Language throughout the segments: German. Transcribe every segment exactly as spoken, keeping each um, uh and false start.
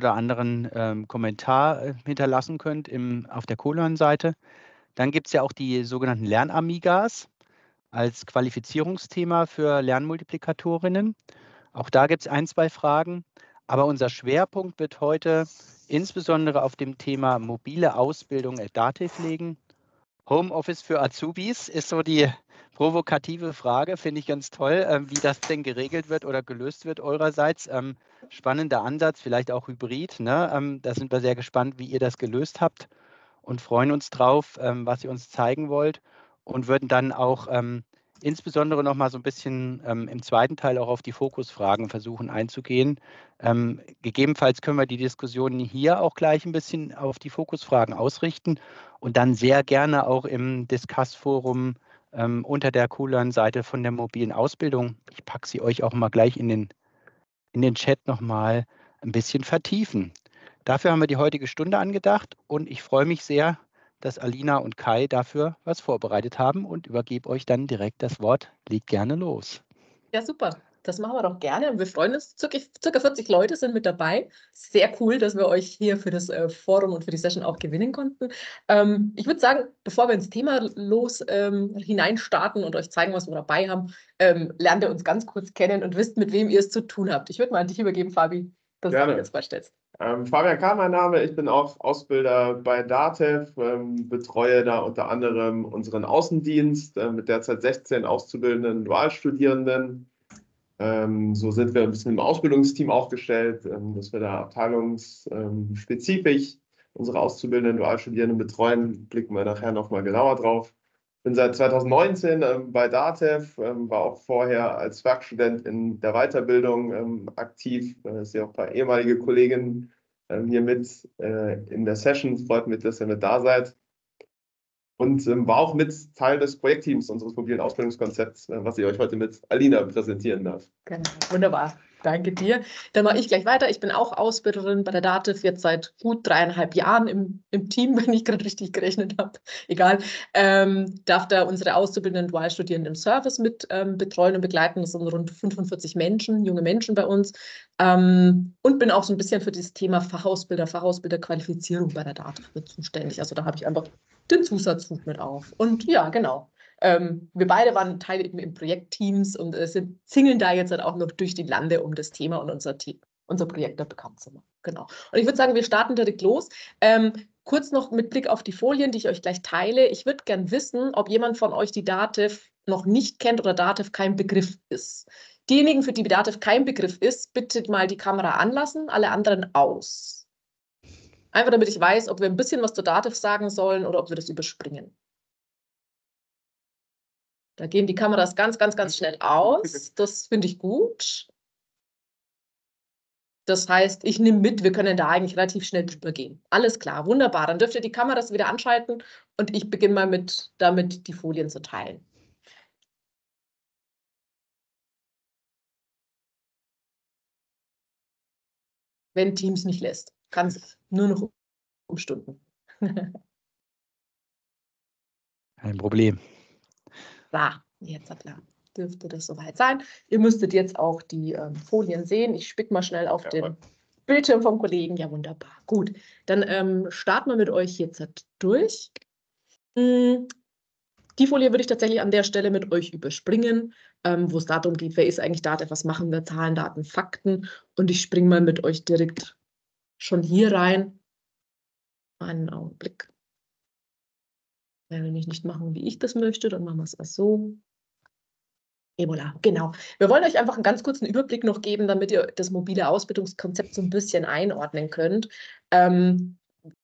oder anderen ähm, Kommentar äh, hinterlassen könnt im, auf der CoLearn-Seite. Dann gibt es ja auch die sogenannten Lernamigas als Qualifizierungsthema für Lernmultiplikatorinnen. Auch da gibt es ein, zwei Fragen. Aber unser Schwerpunkt wird heute insbesondere auf dem Thema mobile Ausbildung at DATEV liegen. Homeoffice für Azubis ist so die provokative Frage, finde ich ganz toll, äh, wie das denn geregelt wird oder gelöst wird eurerseits. Ähm, spannender Ansatz, vielleicht auch hybrid. Ne? Ähm, da sind wir sehr gespannt, wie ihr das gelöst habt und freuen uns drauf, ähm, was ihr uns zeigen wollt und würden dann auch ähm, insbesondere noch mal so ein bisschen ähm, im zweiten Teil auch auf die Fokusfragen versuchen einzugehen. Ähm, gegebenenfalls können wir die Diskussion hier auch gleich ein bisschen auf die Fokusfragen ausrichten und dann sehr gerne auch im Discuss-Forum ähm, unter der CoLearn-Seite von der mobilen Ausbildung. Ich packe sie euch auch mal gleich in den, in den Chat noch mal ein bisschen vertiefen. Dafür haben wir die heutige Stunde angedacht und ich freue mich sehr, dass Alina und Kai dafür was vorbereitet haben und übergebe euch dann direkt das Wort. Legt gerne los. Ja, super. Das machen wir doch gerne und wir freuen uns. Circa vierzig Leute sind mit dabei. Sehr cool, dass wir euch hier für das Forum und für die Session auch gewinnen konnten. Ähm, ich würde sagen, bevor wir ins Thema los ähm, hineinstarten und euch zeigen, was wir dabei haben, ähm, lernt ihr uns ganz kurz kennen und wisst, mit wem ihr es zu tun habt. Ich würde mal an dich übergeben, Fabi, dass du das vorstellst. Ähm, Fabian K. mein Name, ich bin auch Ausbilder bei DATEV, ähm, betreue da unter anderem unseren Außendienst äh, mit derzeit sechzehn auszubildenden Dualstudierenden. Ähm, so sind wir ein bisschen im Ausbildungsteam aufgestellt, ähm, dass wir da abteilungsspezifisch unsere auszubildenden Dualstudierenden betreuen, blicken wir nachher nochmal genauer drauf. Bin seit zweitausendneunzehn ähm, bei DATEV, ähm, war auch vorher als Werkstudent in der Weiterbildung ähm, aktiv. Da ist ja auch ein paar ehemalige Kolleginnen ähm, hier mit äh, in der Session. Freut mich, dass ihr mit da seid. Und ähm, war auch mit Teil des Projektteams unseres mobilen Ausbildungskonzepts, äh, was ich euch heute mit Alina präsentieren darf. Genau, wunderbar. Danke dir. Dann mache ich gleich weiter. Ich bin auch Ausbilderin bei der DATEV, jetzt seit gut dreieinhalb Jahren im, im Team, wenn ich gerade richtig gerechnet habe. Egal. Ähm, darf da unsere Auszubildenden Dualstudierenden im Service mit ähm, betreuen und begleiten. Das sind rund fünfundvierzig Menschen, junge Menschen bei uns. Ähm, und bin auch so ein bisschen für das Thema Fachausbilder, Fachausbilderqualifizierung bei der DATEV mit zuständig. Also da habe ich einfach den Zusatzhut mit auf. Und ja, genau. Ähm, wir beide waren Teil eben im Projektteams und äh, sind, zingeln da jetzt halt auch noch durch die Lande, um das Thema und unser, Team, unser Projekt da bekannt zu machen. Genau. Und ich würde sagen, wir starten direkt los. Ähm, kurz noch mit Blick auf die Folien, die ich euch gleich teile. Ich würde gern wissen, ob jemand von euch die DATEV noch nicht kennt oder DATEV kein Begriff ist. Diejenigen, für die DATEV kein Begriff ist, bitte mal die Kamera anlassen, alle anderen aus. Einfach damit ich weiß, ob wir ein bisschen was zur DATEV sagen sollen oder ob wir das überspringen. Da gehen die Kameras ganz, ganz, ganz schnell aus. Das finde ich gut. Das heißt, ich nehme mit, wir können da eigentlich relativ schnell drüber gehen. Alles klar, wunderbar. Dann dürft ihr die Kameras wieder anschalten und ich beginne mal mit, damit die Folien zu teilen. Wenn Teams nicht lässt, kann es nur noch umstunden. Kein Problem. Da, jetzt dürfte das soweit sein. Ihr müsstet jetzt auch die ähm, Folien sehen. Ich spicke mal schnell auf ja, den Bildschirm vom Kollegen. Ja, wunderbar. Gut, dann ähm, starten wir mit euch jetzt durch. Mm, die Folie würde ich tatsächlich an der Stelle mit euch überspringen, ähm, wo es darum geht, wer ist eigentlich DATEV, was machen wir, Zahlen, Daten, Fakten. Und ich springe mal mit euch direkt schon hier rein. Einen Augenblick. Wenn ich nicht machen, wie ich das möchte, dann machen wir es erst so. Ebola, genau. Wir wollen euch einfach einen ganz kurzen Überblick noch geben, damit ihr das mobile Ausbildungskonzept so ein bisschen einordnen könnt. Ähm,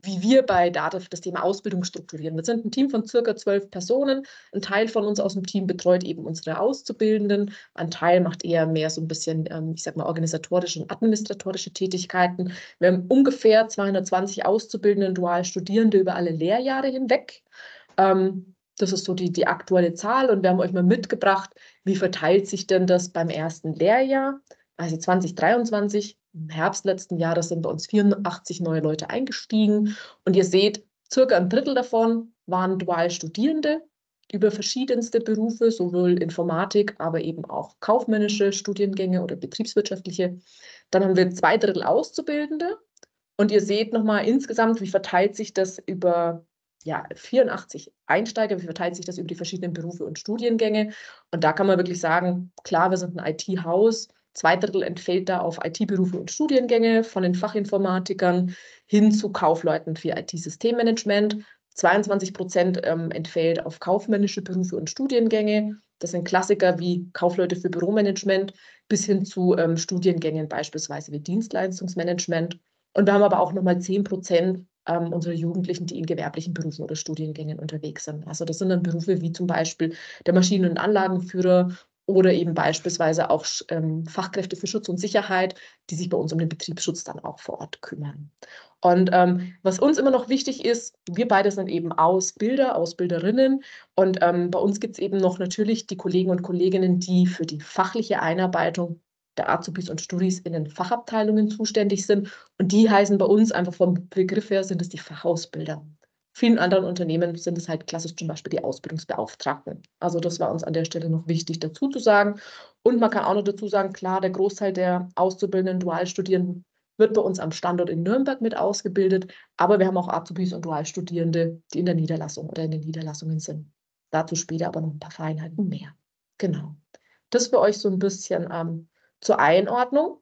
wie wir bei DATEV das Thema Ausbildung strukturieren. Wir sind ein Team von circa zwölf Personen. Ein Teil von uns aus dem Team betreut eben unsere Auszubildenden. Ein Teil macht eher mehr so ein bisschen, ähm, ich sag mal, organisatorische und administratorische Tätigkeiten. Wir haben ungefähr zweihundertzwanzig Auszubildende und Dualstudierende über alle Lehrjahre hinweg. Das ist so die, die aktuelle Zahl und wir haben euch mal mitgebracht, wie verteilt sich denn das beim ersten Lehrjahr? Also zweitausenddreiundzwanzig, im Herbst letzten Jahres sind bei uns vierundachtzig neue Leute eingestiegen und ihr seht, circa ein Drittel davon waren Dualstudierende über verschiedenste Berufe, sowohl Informatik, aber eben auch kaufmännische Studiengänge oder betriebswirtschaftliche. Dann haben wir zwei Drittel Auszubildende Und ihr seht nochmal insgesamt, wie verteilt sich das über ja, vierundachtzig Einsteiger, wie verteilt sich das über die verschiedenen Berufe und Studiengänge. Und da kann man wirklich sagen, klar, wir sind ein I T-Haus. Zwei Drittel entfällt da auf I T-Berufe und Studiengänge, von den Fachinformatikern hin zu Kaufleuten für I T-Systemmanagement. zweiundzwanzig Prozent ähm, entfällt auf kaufmännische Berufe und Studiengänge. Das sind Klassiker wie Kaufleute für Büromanagement bis hin zu ähm, Studiengängen beispielsweise wie Dienstleistungsmanagement. Und wir haben aber auch nochmal zehn Prozent ähm, unserer Jugendlichen, die in gewerblichen Berufen oder Studiengängen unterwegs sind. Also das sind dann Berufe wie zum Beispiel der Maschinen- und Anlagenführer, oder eben beispielsweise auch ähm, Fachkräfte für Schutz und Sicherheit, die sich bei uns um den Betriebsschutz dann auch vor Ort kümmern. Und ähm, was uns immer noch wichtig ist, wir beide sind eben Ausbilder, Ausbilderinnen. Und ähm, bei uns gibt es eben noch natürlich die Kollegen und Kolleginnen, die für die fachliche Einarbeitung der Azubis und Studis in den Fachabteilungen zuständig sind. Und die heißen bei uns einfach vom Begriff her, sind es die Fachausbilder. Vielen anderen Unternehmen sind es halt klassisch zum Beispiel die Ausbildungsbeauftragten. Also das war uns an der Stelle noch wichtig dazu zu sagen. Und man kann auch noch dazu sagen, klar, der Großteil der auszubildenden Dualstudierenden wird bei uns am Standort in Nürnberg mit ausgebildet. Aber wir haben auch Azubis und Dualstudierende, die in der Niederlassung oder in den Niederlassungen sind. Dazu später aber noch ein paar Feinheiten mehr. Genau. Das für euch so ein bisschen ähm, zur Einordnung.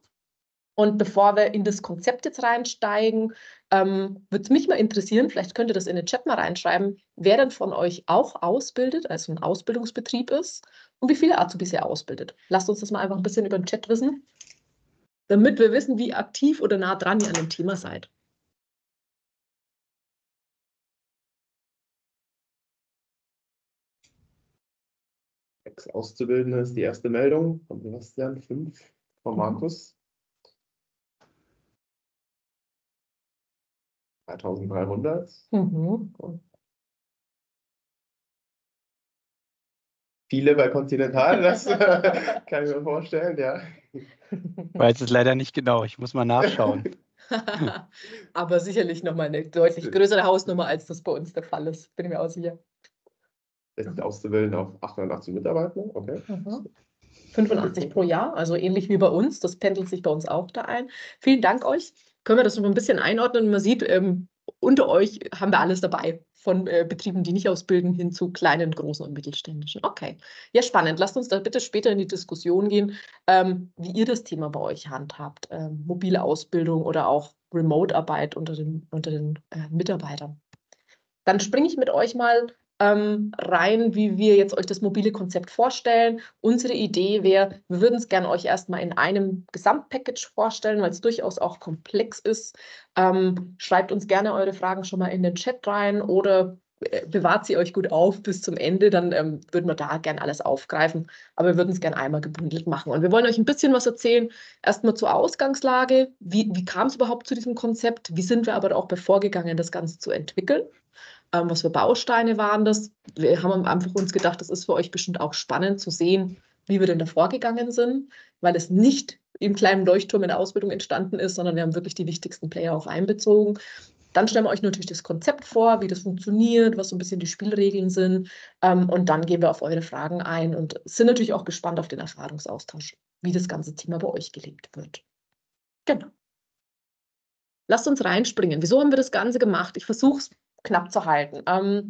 Und bevor wir in das Konzept jetzt reinsteigen, ähm, würde es mich mal interessieren, vielleicht könnt ihr das in den Chat mal reinschreiben, wer denn von euch auch ausbildet, also ein Ausbildungsbetrieb ist und wie viele Azubis ihr ausbildet. Lasst uns das mal einfach ein bisschen über den Chat wissen, damit wir wissen, wie aktiv oder nah dran ihr an dem Thema seid. Sechs Auszubildende ist die erste Meldung von Sebastian, fünf von Markus. dreitausenddreihundert. Mhm. Viele bei Continental, das kann ich mir vorstellen, ja. Ich weiß es leider nicht genau, ich muss mal nachschauen. Aber sicherlich nochmal eine deutlich größere Hausnummer, als das bei uns der Fall ist, bin ich mir auch sicher. Das sind Auszubildende auf achtundachtzig Mitarbeiter, okay. Mhm. fünfundachtzig pro Jahr, also ähnlich wie bei uns, das pendelt sich bei uns auch da ein. Vielen Dank euch. Können wir das noch ein bisschen einordnen? Man sieht, ähm, unter euch haben wir alles dabei, von äh, Betrieben, die nicht ausbilden, hin zu kleinen, großen und mittelständischen. Okay, ja, spannend. Lasst uns da bitte später in die Diskussion gehen, ähm, wie ihr das Thema bei euch handhabt, ähm, mobile Ausbildung oder auch Remote-Arbeit unter den, unter den äh, Mitarbeitern. Dann springe ich mit euch mal ähm, rein, wie wir jetzt euch das mobile Konzept vorstellen. Unsere Idee wäre, wir würden es gerne euch erstmal in einem Gesamtpackage vorstellen, weil es durchaus auch komplex ist. Ähm, schreibt uns gerne eure Fragen schon mal in den Chat rein oder äh, bewahrt sie euch gut auf bis zum Ende, dann ähm, würden wir da gerne alles aufgreifen, aber wir würden es gerne einmal gebündelt machen. Und wir wollen euch ein bisschen was erzählen, erstmal zur Ausgangslage, wie, wie kam es überhaupt zu diesem Konzept, wie sind wir aber auch vorgegangen, das Ganze zu entwickeln. Was für Bausteine waren das? Wir haben einfach uns gedacht, das ist für euch bestimmt auch spannend zu sehen, wie wir denn da vorgegangen sind, weil es nicht im kleinen Leuchtturm in der Ausbildung entstanden ist, sondern wir haben wirklich die wichtigsten Player auch einbezogen. Dann stellen wir euch natürlich das Konzept vor, wie das funktioniert, was so ein bisschen die Spielregeln sind. Und dann gehen wir auf eure Fragen ein und sind natürlich auch gespannt auf den Erfahrungsaustausch, wie das ganze Thema bei euch gelebt wird. Genau. Lasst uns reinspringen. Wieso haben wir das Ganze gemacht? Ich versuche es knapp zu halten. Ähm,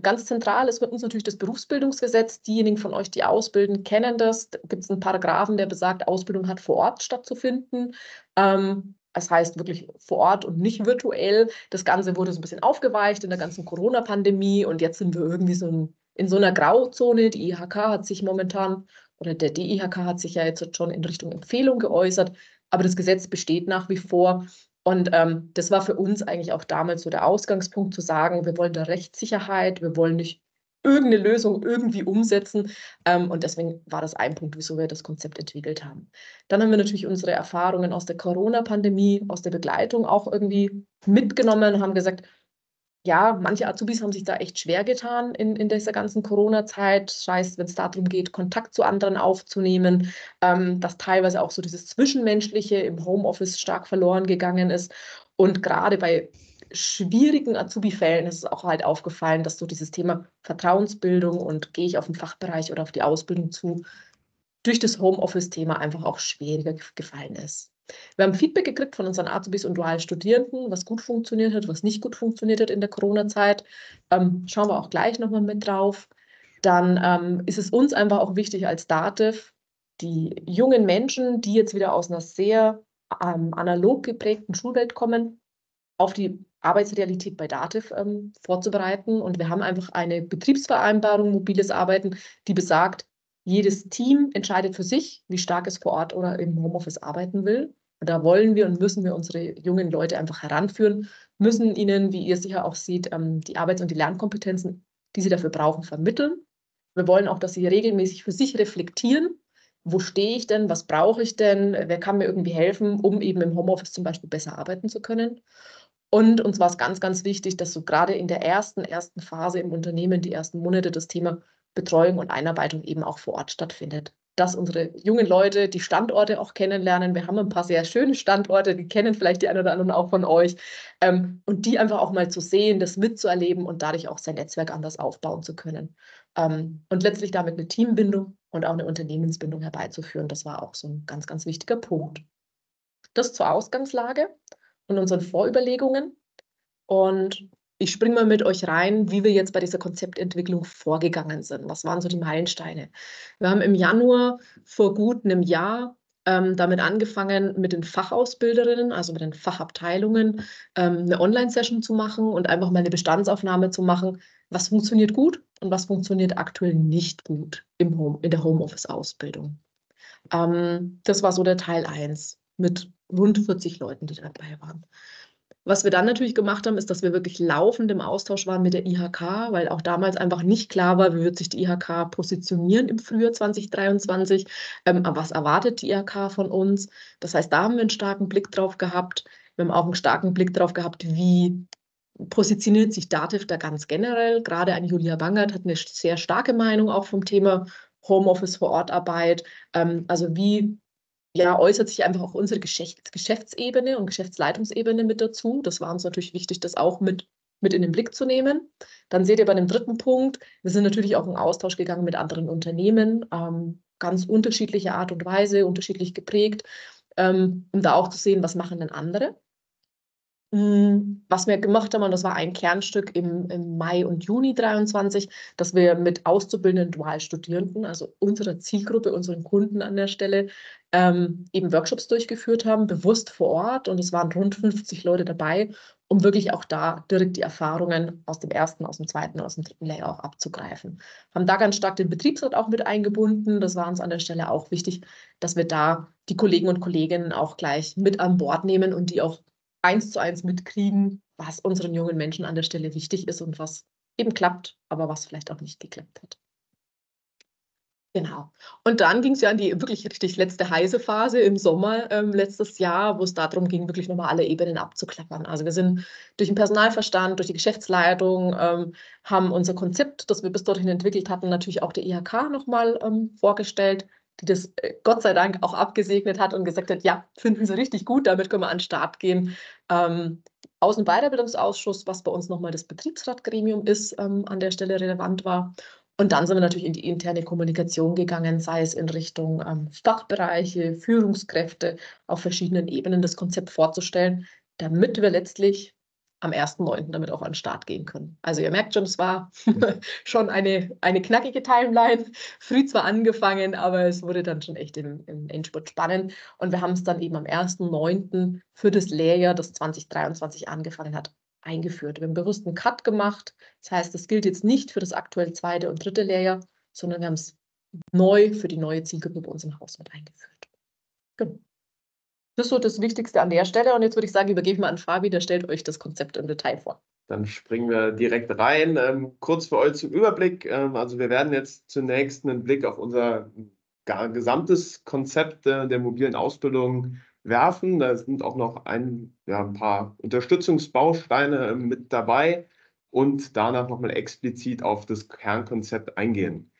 ganz zentral ist für uns natürlich das Berufsbildungsgesetz. Diejenigen von euch, die ausbilden, kennen das. Da gibt es einen Paragraphen, der besagt, Ausbildung hat vor Ort stattzufinden. Ähm, das heißt wirklich vor Ort und nicht virtuell. Das Ganze wurde so ein bisschen aufgeweicht in der ganzen Corona-Pandemie und jetzt sind wir irgendwie so in, in so einer Grauzone. Die I H K hat sich momentan, oder der D I H K hat sich ja jetzt schon in Richtung Empfehlung geäußert, aber das Gesetz besteht nach wie vor. Und ähm, das war für uns eigentlich auch damals so der Ausgangspunkt zu sagen, wir wollen da Rechtssicherheit, wir wollen nicht irgendeine Lösung irgendwie umsetzen. Ähm, und deswegen war das ein Punkt, wieso wir das Konzept entwickelt haben. Dann haben wir natürlich unsere Erfahrungen aus der Corona-Pandemie, aus der Begleitung auch irgendwie mitgenommen und haben gesagt, ja, manche Azubis haben sich da echt schwer getan in, in dieser ganzen Corona-Zeit. Das heißt, wenn es darum geht, Kontakt zu anderen aufzunehmen, ähm, dass teilweise auch so dieses Zwischenmenschliche im Homeoffice stark verloren gegangen ist. Und gerade bei schwierigen Azubi-Fällen ist es auch halt aufgefallen, dass so dieses Thema Vertrauensbildung und gehe ich auf den Fachbereich oder auf die Ausbildung zu, durch das Homeoffice-Thema einfach auch schwieriger gefallen ist. Wir haben Feedback gekriegt von unseren Azubis und dualen Studierenden, was gut funktioniert hat, was nicht gut funktioniert hat in der Corona-Zeit. Ähm, schauen wir auch gleich nochmal mit drauf. Dann ähm, ist es uns einfach auch wichtig als DATEV, die jungen Menschen, die jetzt wieder aus einer sehr ähm, analog geprägten Schulwelt kommen, auf die Arbeitsrealität bei DATEV ähm, vorzubereiten. Und wir haben einfach eine Betriebsvereinbarung, mobiles Arbeiten, die besagt, jedes Team entscheidet für sich, wie stark es vor Ort oder im Homeoffice arbeiten will. Und da wollen wir und müssen wir unsere jungen Leute einfach heranführen, müssen ihnen, wie ihr sicher auch seht, die Arbeits- und die Lernkompetenzen, die sie dafür brauchen, vermitteln. Wir wollen auch, dass sie regelmäßig für sich reflektieren. Wo stehe ich denn? Was brauche ich denn? Wer kann mir irgendwie helfen, um eben im Homeoffice zum Beispiel besser arbeiten zu können? Und uns war es ganz, ganz wichtig, dass so gerade in der ersten, ersten Phase im Unternehmen, die ersten Monate, das Thema Betreuung und Einarbeitung eben auch vor Ort stattfindet. Dass unsere jungen Leute die Standorte auch kennenlernen. Wir haben ein paar sehr schöne Standorte, die kennen vielleicht die einen oder anderen auch von euch. Ähm, und die einfach auch mal zu sehen, das mitzuerleben und dadurch auch sein Netzwerk anders aufbauen zu können. Ähm, und letztlich damit eine Teambindung und auch eine Unternehmensbindung herbeizuführen. Das war auch so ein ganz, ganz wichtiger Punkt. Das zur Ausgangslage und unseren Vorüberlegungen. Und ich springe mal mit euch rein, wie wir jetzt bei dieser Konzeptentwicklung vorgegangen sind. Was waren so die Meilensteine? Wir haben im Januar vor gut einem Jahr ähm, damit angefangen, mit den Fachausbilderinnen, also mit den Fachabteilungen, ähm, eine Online-Session zu machen und einfach mal eine Bestandsaufnahme zu machen, was funktioniert gut und was funktioniert aktuell nicht gut im Home, in der Homeoffice-Ausbildung. Ähm, das war so der Teil eins mit rund vierzig Leuten, die dabei waren. Was wir dann natürlich gemacht haben, ist, dass wir wirklich laufend im Austausch waren mit der I H K, weil auch damals einfach nicht klar war, wie wird sich die I H K positionieren im Frühjahr zwanzig dreiundzwanzig, ähm, was erwartet die I H K von uns. Das heißt, da haben wir einen starken Blick drauf gehabt. Wir haben auch einen starken Blick drauf gehabt, wie positioniert sich DATEV da ganz generell. Gerade an Julia Bangert hat eine sehr starke Meinung auch vom Thema Homeoffice vor Ort Arbeit. Ähm, also wie Ja, äußert sich einfach auch unsere Geschäfts- Geschäftsebene und Geschäftsleitungsebene mit dazu. Das war uns natürlich wichtig, das auch mit, mit in den Blick zu nehmen. Dann seht ihr bei dem dritten Punkt, wir sind natürlich auch in Austausch gegangen mit anderen Unternehmen, ähm, ganz unterschiedliche Art und Weise, unterschiedlich geprägt, ähm, um da auch zu sehen, was machen denn andere. Was wir gemacht haben, und das war ein Kernstück im, im Mai und Juni dreiundzwanzig, dass wir mit auszubildenden Dualstudierenden, also unserer Zielgruppe, unseren Kunden an der Stelle, ähm, eben Workshops durchgeführt haben, bewusst vor Ort. Und es waren rund fünfzig Leute dabei, um wirklich auch da direkt die Erfahrungen aus dem ersten, aus dem zweiten und aus dem dritten Lehrjahr auch abzugreifen. Haben da ganz stark den Betriebsrat auch mit eingebunden. Das war uns an der Stelle auch wichtig, dass wir da die Kollegen und Kolleginnen auch gleich mit an Bord nehmen und die auch eins zu eins mitkriegen, was unseren jungen Menschen an der Stelle wichtig ist und was eben klappt, aber was vielleicht auch nicht geklappt hat. Genau. Und dann ging es ja an die wirklich richtig letzte heiße Phase im Sommer ähm, letztes Jahr, wo es darum ging, wirklich nochmal alle Ebenen abzuklappern. Also wir sind durch den Personalverstand, durch die Geschäftsleitung, ähm, haben unser Konzept, das wir bis dorthin entwickelt hatten, natürlich auch der I H K nochmal ähm, vorgestellt, die das Gott sei Dank auch abgesegnet hat und gesagt hat, ja, finden Sie richtig gut, damit können wir an den Start gehen. Ähm, Aus- und Weiterbildungsausschuss, was bei uns nochmal das Betriebsratgremium ist, ähm, an der Stelle relevant war. Und dann sind wir natürlich in die interne Kommunikation gegangen, sei es in Richtung ähm, Fachbereiche, Führungskräfte, auf verschiedenen Ebenen das Konzept vorzustellen, damit wir letztlich am ersten neunten damit auch an den Start gehen können. Also ihr merkt schon, es war schon eine, eine knackige Timeline, früh zwar angefangen, aber es wurde dann schon echt im, im Endspurt spannend. Und wir haben es dann eben am ersten neunten für das Lehrjahr, das zwanzig dreiundzwanzig angefangen hat, eingeführt. Wir haben bewusst einen Cut gemacht. Das heißt, das gilt jetzt nicht für das aktuell zweite und dritte Lehrjahr, sondern wir haben es neu für die neue Zielgruppe bei uns im Haus mit eingeführt. Genau. Das ist so das Wichtigste an der Stelle. Und jetzt würde ich sagen, übergebe ich mal an Fabi, der stellt euch das Konzept im Detail vor. Dann springen wir direkt rein. Ähm, kurz für euch zum Überblick. Ähm, also wir werden jetzt zunächst einen Blick auf unser gesamtes Konzept äh, der mobilen Ausbildung werfen. Da sind auch noch ein, ja, ein paar Unterstützungsbausteine äh, mit dabei und danach nochmal explizit auf das Kernkonzept eingehen.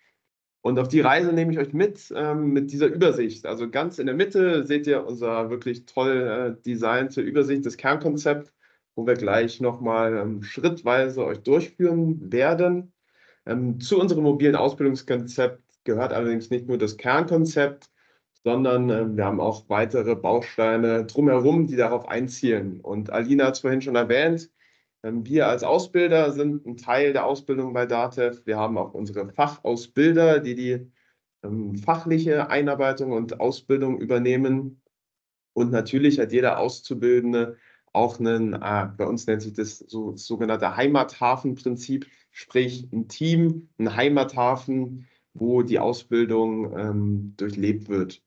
Und auf die Reise nehme ich euch mit, ähm, mit dieser Übersicht. Also ganz in der Mitte seht ihr unser wirklich toll äh, designte Übersicht, das Kernkonzept, wo wir gleich nochmal ähm, schrittweise euch durchführen werden. Ähm, zu unserem mobilen Ausbildungskonzept gehört allerdings nicht nur das Kernkonzept, sondern äh, wir haben auch weitere Bausteine drumherum, die darauf einzielen. Und Alina hat es vorhin schon erwähnt, äh, wir als Ausbilder sind ein Teil der Ausbildung bei DATEV. Wir haben auch unsere Fachausbilder, die die ähm, fachliche Einarbeitung und Ausbildung übernehmen. Und natürlich hat jeder Auszubildende auch einen, ah, bei uns nennt sich das so, das sogenannte Heimathafenprinzip, sprich ein Team, ein Heimathafen, wo die Ausbildung ähm, durchlebt wird.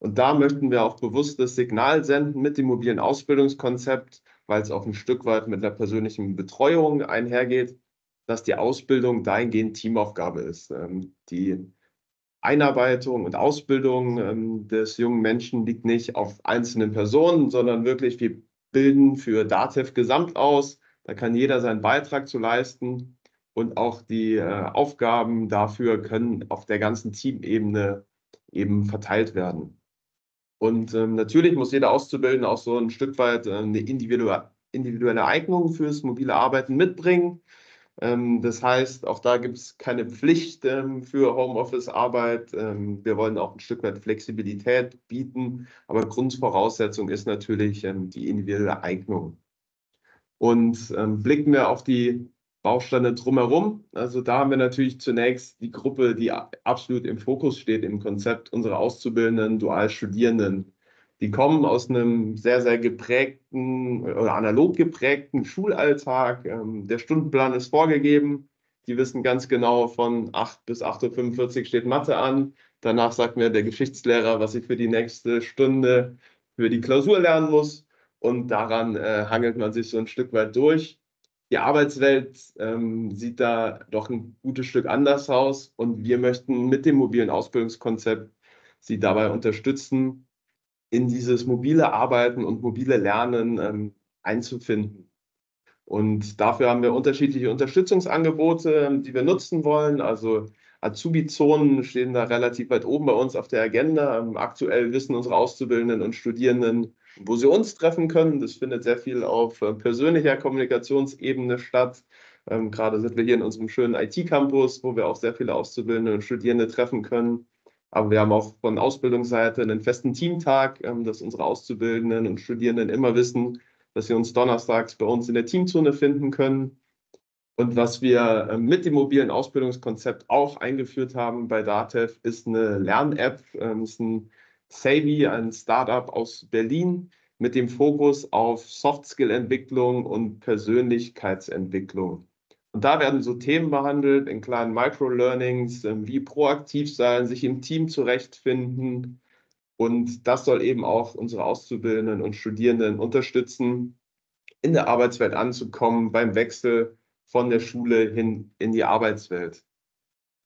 Und da möchten wir auch bewusst das Signal senden mit dem mobilen Ausbildungskonzept, weil es auch ein Stück weit mit einer persönlichen Betreuung einhergeht, dass die Ausbildung dahingehend Teamaufgabe ist. Ähm, die Einarbeitung und Ausbildung ähm, des jungen Menschen liegt nicht auf einzelnen Personen, sondern wirklich wir bilden für DATEV gesamt aus. Da kann jeder seinen Beitrag zu leisten. Und auch die äh, Aufgaben dafür können auf der ganzen Teamebene eben verteilt werden. Und ähm, natürlich muss jeder Auszubildende auch so ein Stück weit äh, eine individuelle, individuelle Eignung fürs mobile Arbeiten mitbringen. Ähm, das heißt, auch da gibt es keine Pflicht ähm, für Homeoffice-Arbeit. Ähm, wir wollen auch ein Stück weit Flexibilität bieten, aber Grundvoraussetzung ist natürlich ähm, die individuelle Eignung. Und ähm, blicken wir auf die Bausteine drumherum. Also da haben wir natürlich zunächst die Gruppe, die absolut im Fokus steht im Konzept, unsere Auszubildenden, Dualstudierenden. Die kommen aus einem sehr, sehr geprägten oder analog geprägten Schulalltag. Der Stundenplan ist vorgegeben. Die wissen ganz genau, von acht bis acht Uhr fünfundvierzig steht Mathe an. Danach sagt mir der Geschichtslehrer, was ich für die nächste Stunde für die Klausur lernen muss. Und daran äh, hangelt man sich so ein Stück weit durch. Die Arbeitswelt ähm, sieht da doch ein gutes Stück anders aus und wir möchten mit dem mobilen Ausbildungskonzept sie dabei unterstützen, in dieses mobile Arbeiten und mobile Lernen ähm, einzufinden. Und dafür haben wir unterschiedliche Unterstützungsangebote, die wir nutzen wollen. Also Azubi-Zonen stehen da relativ weit oben bei uns auf der Agenda. Ähm, aktuell wissen unsere Auszubildenden und Studierenden, wo sie uns treffen können. Das findet sehr viel auf persönlicher Kommunikationsebene statt. Ähm, gerade sind wir hier in unserem schönen I T-Campus, wo wir auch sehr viele Auszubildende und Studierende treffen können. Aber wir haben auch von Ausbildungsseite einen festen Teamtag, ähm, dass unsere Auszubildenden und Studierenden immer wissen, dass sie uns donnerstags bei uns in der Teamzone finden können. Und was wir äh, mit dem mobilen Ausbildungskonzept auch eingeführt haben bei DATEV, ist eine Lern-App, ähm, ist ein SAVI, ein Startup aus Berlin mit dem Fokus auf Soft-Skill-Entwicklung und Persönlichkeitsentwicklung. Und da werden so Themen behandelt in kleinen Micro-Learnings, wie proaktiv sein, sich im Team zurechtfinden. Und das soll eben auch unsere Auszubildenden und Studierenden unterstützen, in der Arbeitswelt anzukommen beim Wechsel von der Schule hin in die Arbeitswelt.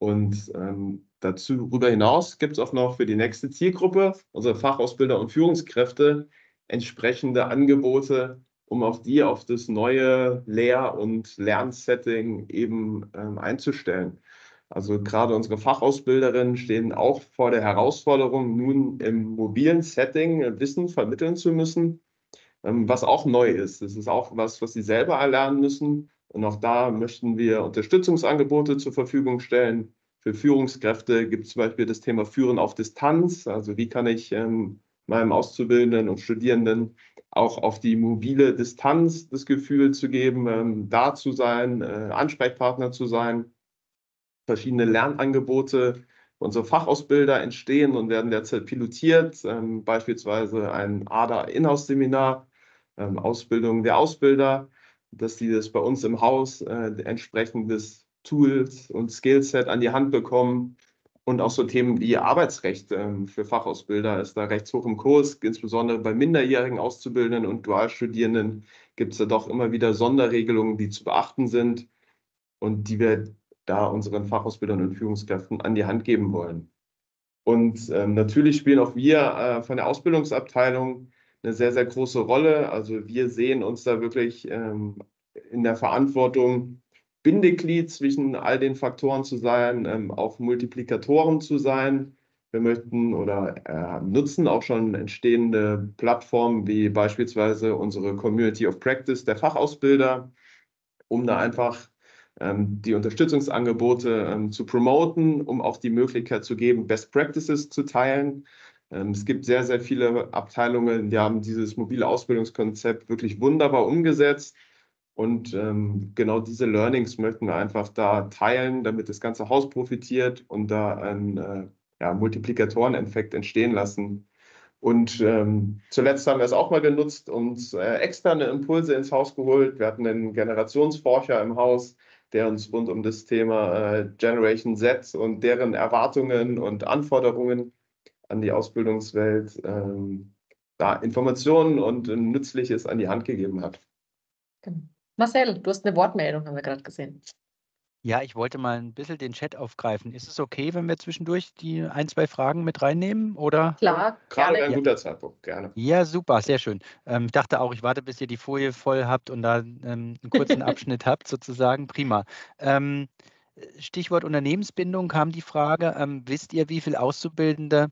Und ähm, darüber hinaus gibt es auch noch für die nächste Zielgruppe, unsere Fachausbilder und Führungskräfte, entsprechende Angebote, um auch die auf das neue Lehr- und Lernsetting eben ähm, einzustellen. Also gerade unsere Fachausbilderinnen stehen auch vor der Herausforderung, nun im mobilen Setting Wissen vermitteln zu müssen, ähm, was auch neu ist. Das ist auch was, was sie selber erlernen müssen. Und auch da möchten wir Unterstützungsangebote zur Verfügung stellen. Für Führungskräfte gibt es zum Beispiel das Thema Führen auf Distanz. Also wie kann ich ähm, meinem Auszubildenden und Studierenden auch auf die mobile Distanz das Gefühl zu geben, ähm, da zu sein, äh, Ansprechpartner zu sein. Verschiedene Lernangebote. Unsere Fachausbilder entstehen und werden derzeit pilotiert. Ähm, beispielsweise ein A D A-Inhouse-Seminar, ähm, Ausbildung der Ausbilder, dass die das bei uns im Haus äh, entsprechendes Tools und Skillset an die Hand bekommen und auch so Themen wie Arbeitsrecht ähm, für Fachausbilder ist da recht hoch im Kurs. Insbesondere bei minderjährigen Auszubildenden und Dualstudierenden gibt es da doch immer wieder Sonderregelungen, die zu beachten sind und die wir da unseren Fachausbildern und Führungskräften an die Hand geben wollen. Und ähm, natürlich spielen auch wir äh, von der Ausbildungsabteilung eine sehr, sehr große Rolle. Also wir sehen uns da wirklich ähm, in der Verantwortung, Bindeglied zwischen all den Faktoren zu sein, ähm, auch Multiplikatoren zu sein. Wir möchten oder äh, nutzen auch schon entstehende Plattformen wie beispielsweise unsere Community of Practice der Fachausbilder, um da einfach ähm, die Unterstützungsangebote ähm, zu promoten, um auch die Möglichkeit zu geben, Best Practices zu teilen. Es gibt sehr, sehr viele Abteilungen, die haben dieses mobile Ausbildungskonzept wirklich wunderbar umgesetzt. Und ähm, genau diese Learnings möchten wir einfach da teilen, damit das ganze Haus profitiert und da einen äh, ja, Multiplikatoreneffekt entstehen lassen. Und ähm, zuletzt haben wir es auch mal genutzt, uns äh, externe Impulse ins Haus geholt. Wir hatten einen Generationsforscher im Haus, der uns rund um das Thema äh, Generation Z und deren Erwartungen und Anforderungen an die Ausbildungswelt ähm, da Informationen und Nützliches an die Hand gegeben hat. Marcel, du hast eine Wortmeldung, haben wir gerade gesehen. Ja, ich wollte mal ein bisschen den Chat aufgreifen. Ist es okay, wenn wir zwischendurch die ein, zwei Fragen mit reinnehmen? Oder? Klar, gerade wäre ein guter Zeitpunkt, gerne. Ja, super, sehr schön. Ähm, ich dachte auch, ich warte, bis ihr die Folie voll habt und da ähm, einen kurzen Abschnitt habt, sozusagen. Prima. Ähm, Stichwort Unternehmensbindung kam die Frage, ähm, wisst ihr, wie viele Auszubildende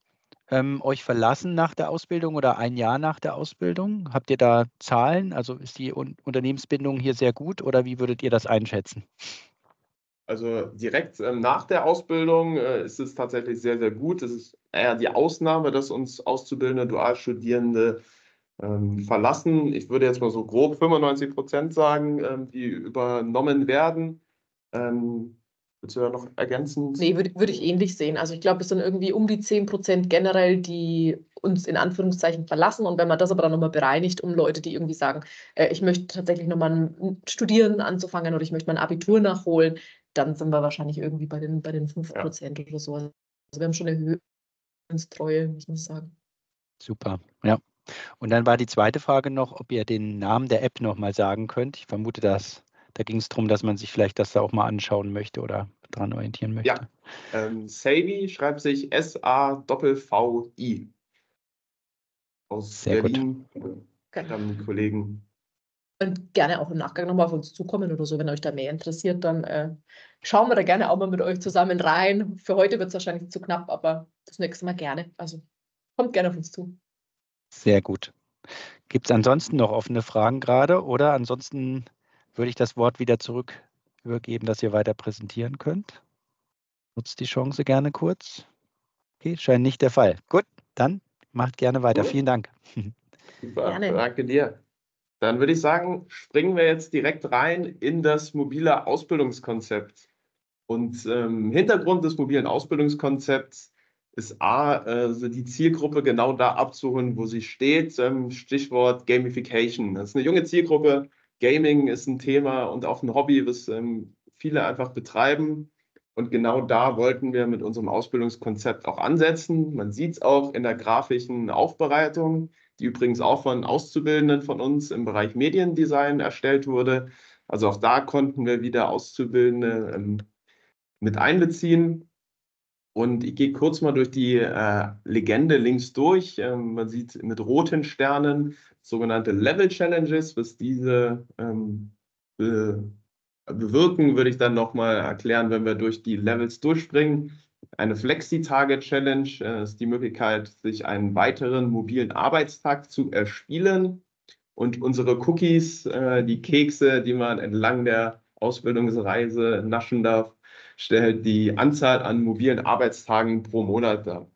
Ähm, euch verlassen nach der Ausbildung oder ein Jahr nach der Ausbildung? Habt ihr da Zahlen? Also ist die Un- Unternehmensbindung hier sehr gut oder wie würdet ihr das einschätzen? Also direkt ähm, nach der Ausbildung äh, ist es tatsächlich sehr, sehr gut. Es ist eher die Ausnahme, dass uns Auszubildende, Dualstudierende ähm, verlassen. Ich würde jetzt mal so grob fünfundneunzig Prozent sagen, ähm, die übernommen werden. Ähm, Willst du da noch ergänzen? Nee, würde würd ich ähnlich sehen. Also ich glaube, es sind irgendwie um die zehn Prozent generell, die uns in Anführungszeichen verlassen. Und wenn man das aber dann nochmal bereinigt, um Leute, die irgendwie sagen, äh, ich möchte tatsächlich nochmal Studieren anzufangen oder ich möchte mein Abitur nachholen, dann sind wir wahrscheinlich irgendwie bei den, bei den fünf Prozent ja. oder so. Also wir haben schon eine Höhenstreue, muss ich sagen. Super, ja. Und dann war die zweite Frage noch, ob ihr den Namen der App nochmal sagen könnt. Ich vermute, dass... Da ging es darum, dass man sich vielleicht das da auch mal anschauen möchte oder daran orientieren möchte. Ja, ähm, SAVI schreibt sich S A V I aus Sehr Berlin. Gut. Dann okay. Die Kollegen. Und gerne auch im Nachgang nochmal auf uns zukommen oder so, wenn euch da mehr interessiert, dann äh, schauen wir da gerne auch mal mit euch zusammen rein. Für heute wird es wahrscheinlich zu knapp, aber das nächste Mal gerne. Also kommt gerne auf uns zu. Sehr gut. Gibt es ansonsten noch offene Fragen gerade oder ansonsten... würde ich das Wort wieder zurück übergeben, dass ihr weiter präsentieren könnt. Nutzt die Chance gerne kurz. Okay, scheint nicht der Fall. Gut, dann macht gerne weiter. Cool. Vielen Dank. Super, danke dir. Dann würde ich sagen, springen wir jetzt direkt rein in das mobile Ausbildungskonzept. Und ähm, Hintergrund des mobilen Ausbildungskonzepts ist A, also die Zielgruppe genau da abzuholen, wo sie steht. Ähm, Stichwort Gamification. Das ist eine junge Zielgruppe. Gaming ist ein Thema und auch ein Hobby, was ähm, viele einfach betreiben. Und genau da wollten wir mit unserem Ausbildungskonzept auch ansetzen. Man sieht es auch in der grafischen Aufbereitung, die übrigens auch von Auszubildenden von uns im Bereich Mediendesign erstellt wurde. Also auch da konnten wir wieder Auszubildende ähm, mit einbeziehen. Und ich gehe kurz mal durch die äh, Legende links durch. Ähm, man sieht mit roten Sternen sogenannte Level-Challenges. Was diese ähm, be bewirken, würde ich dann nochmal erklären, wenn wir durch die Levels durchspringen. Eine Flexi-Target-Challenge äh, ist die Möglichkeit, sich einen weiteren mobilen Arbeitstag zu erspielen. Und unsere Cookies, äh, die Kekse, die man entlang der Ausbildungsreise naschen darf, stellt die Anzahl an mobilen Arbeitstagen pro Monat dar.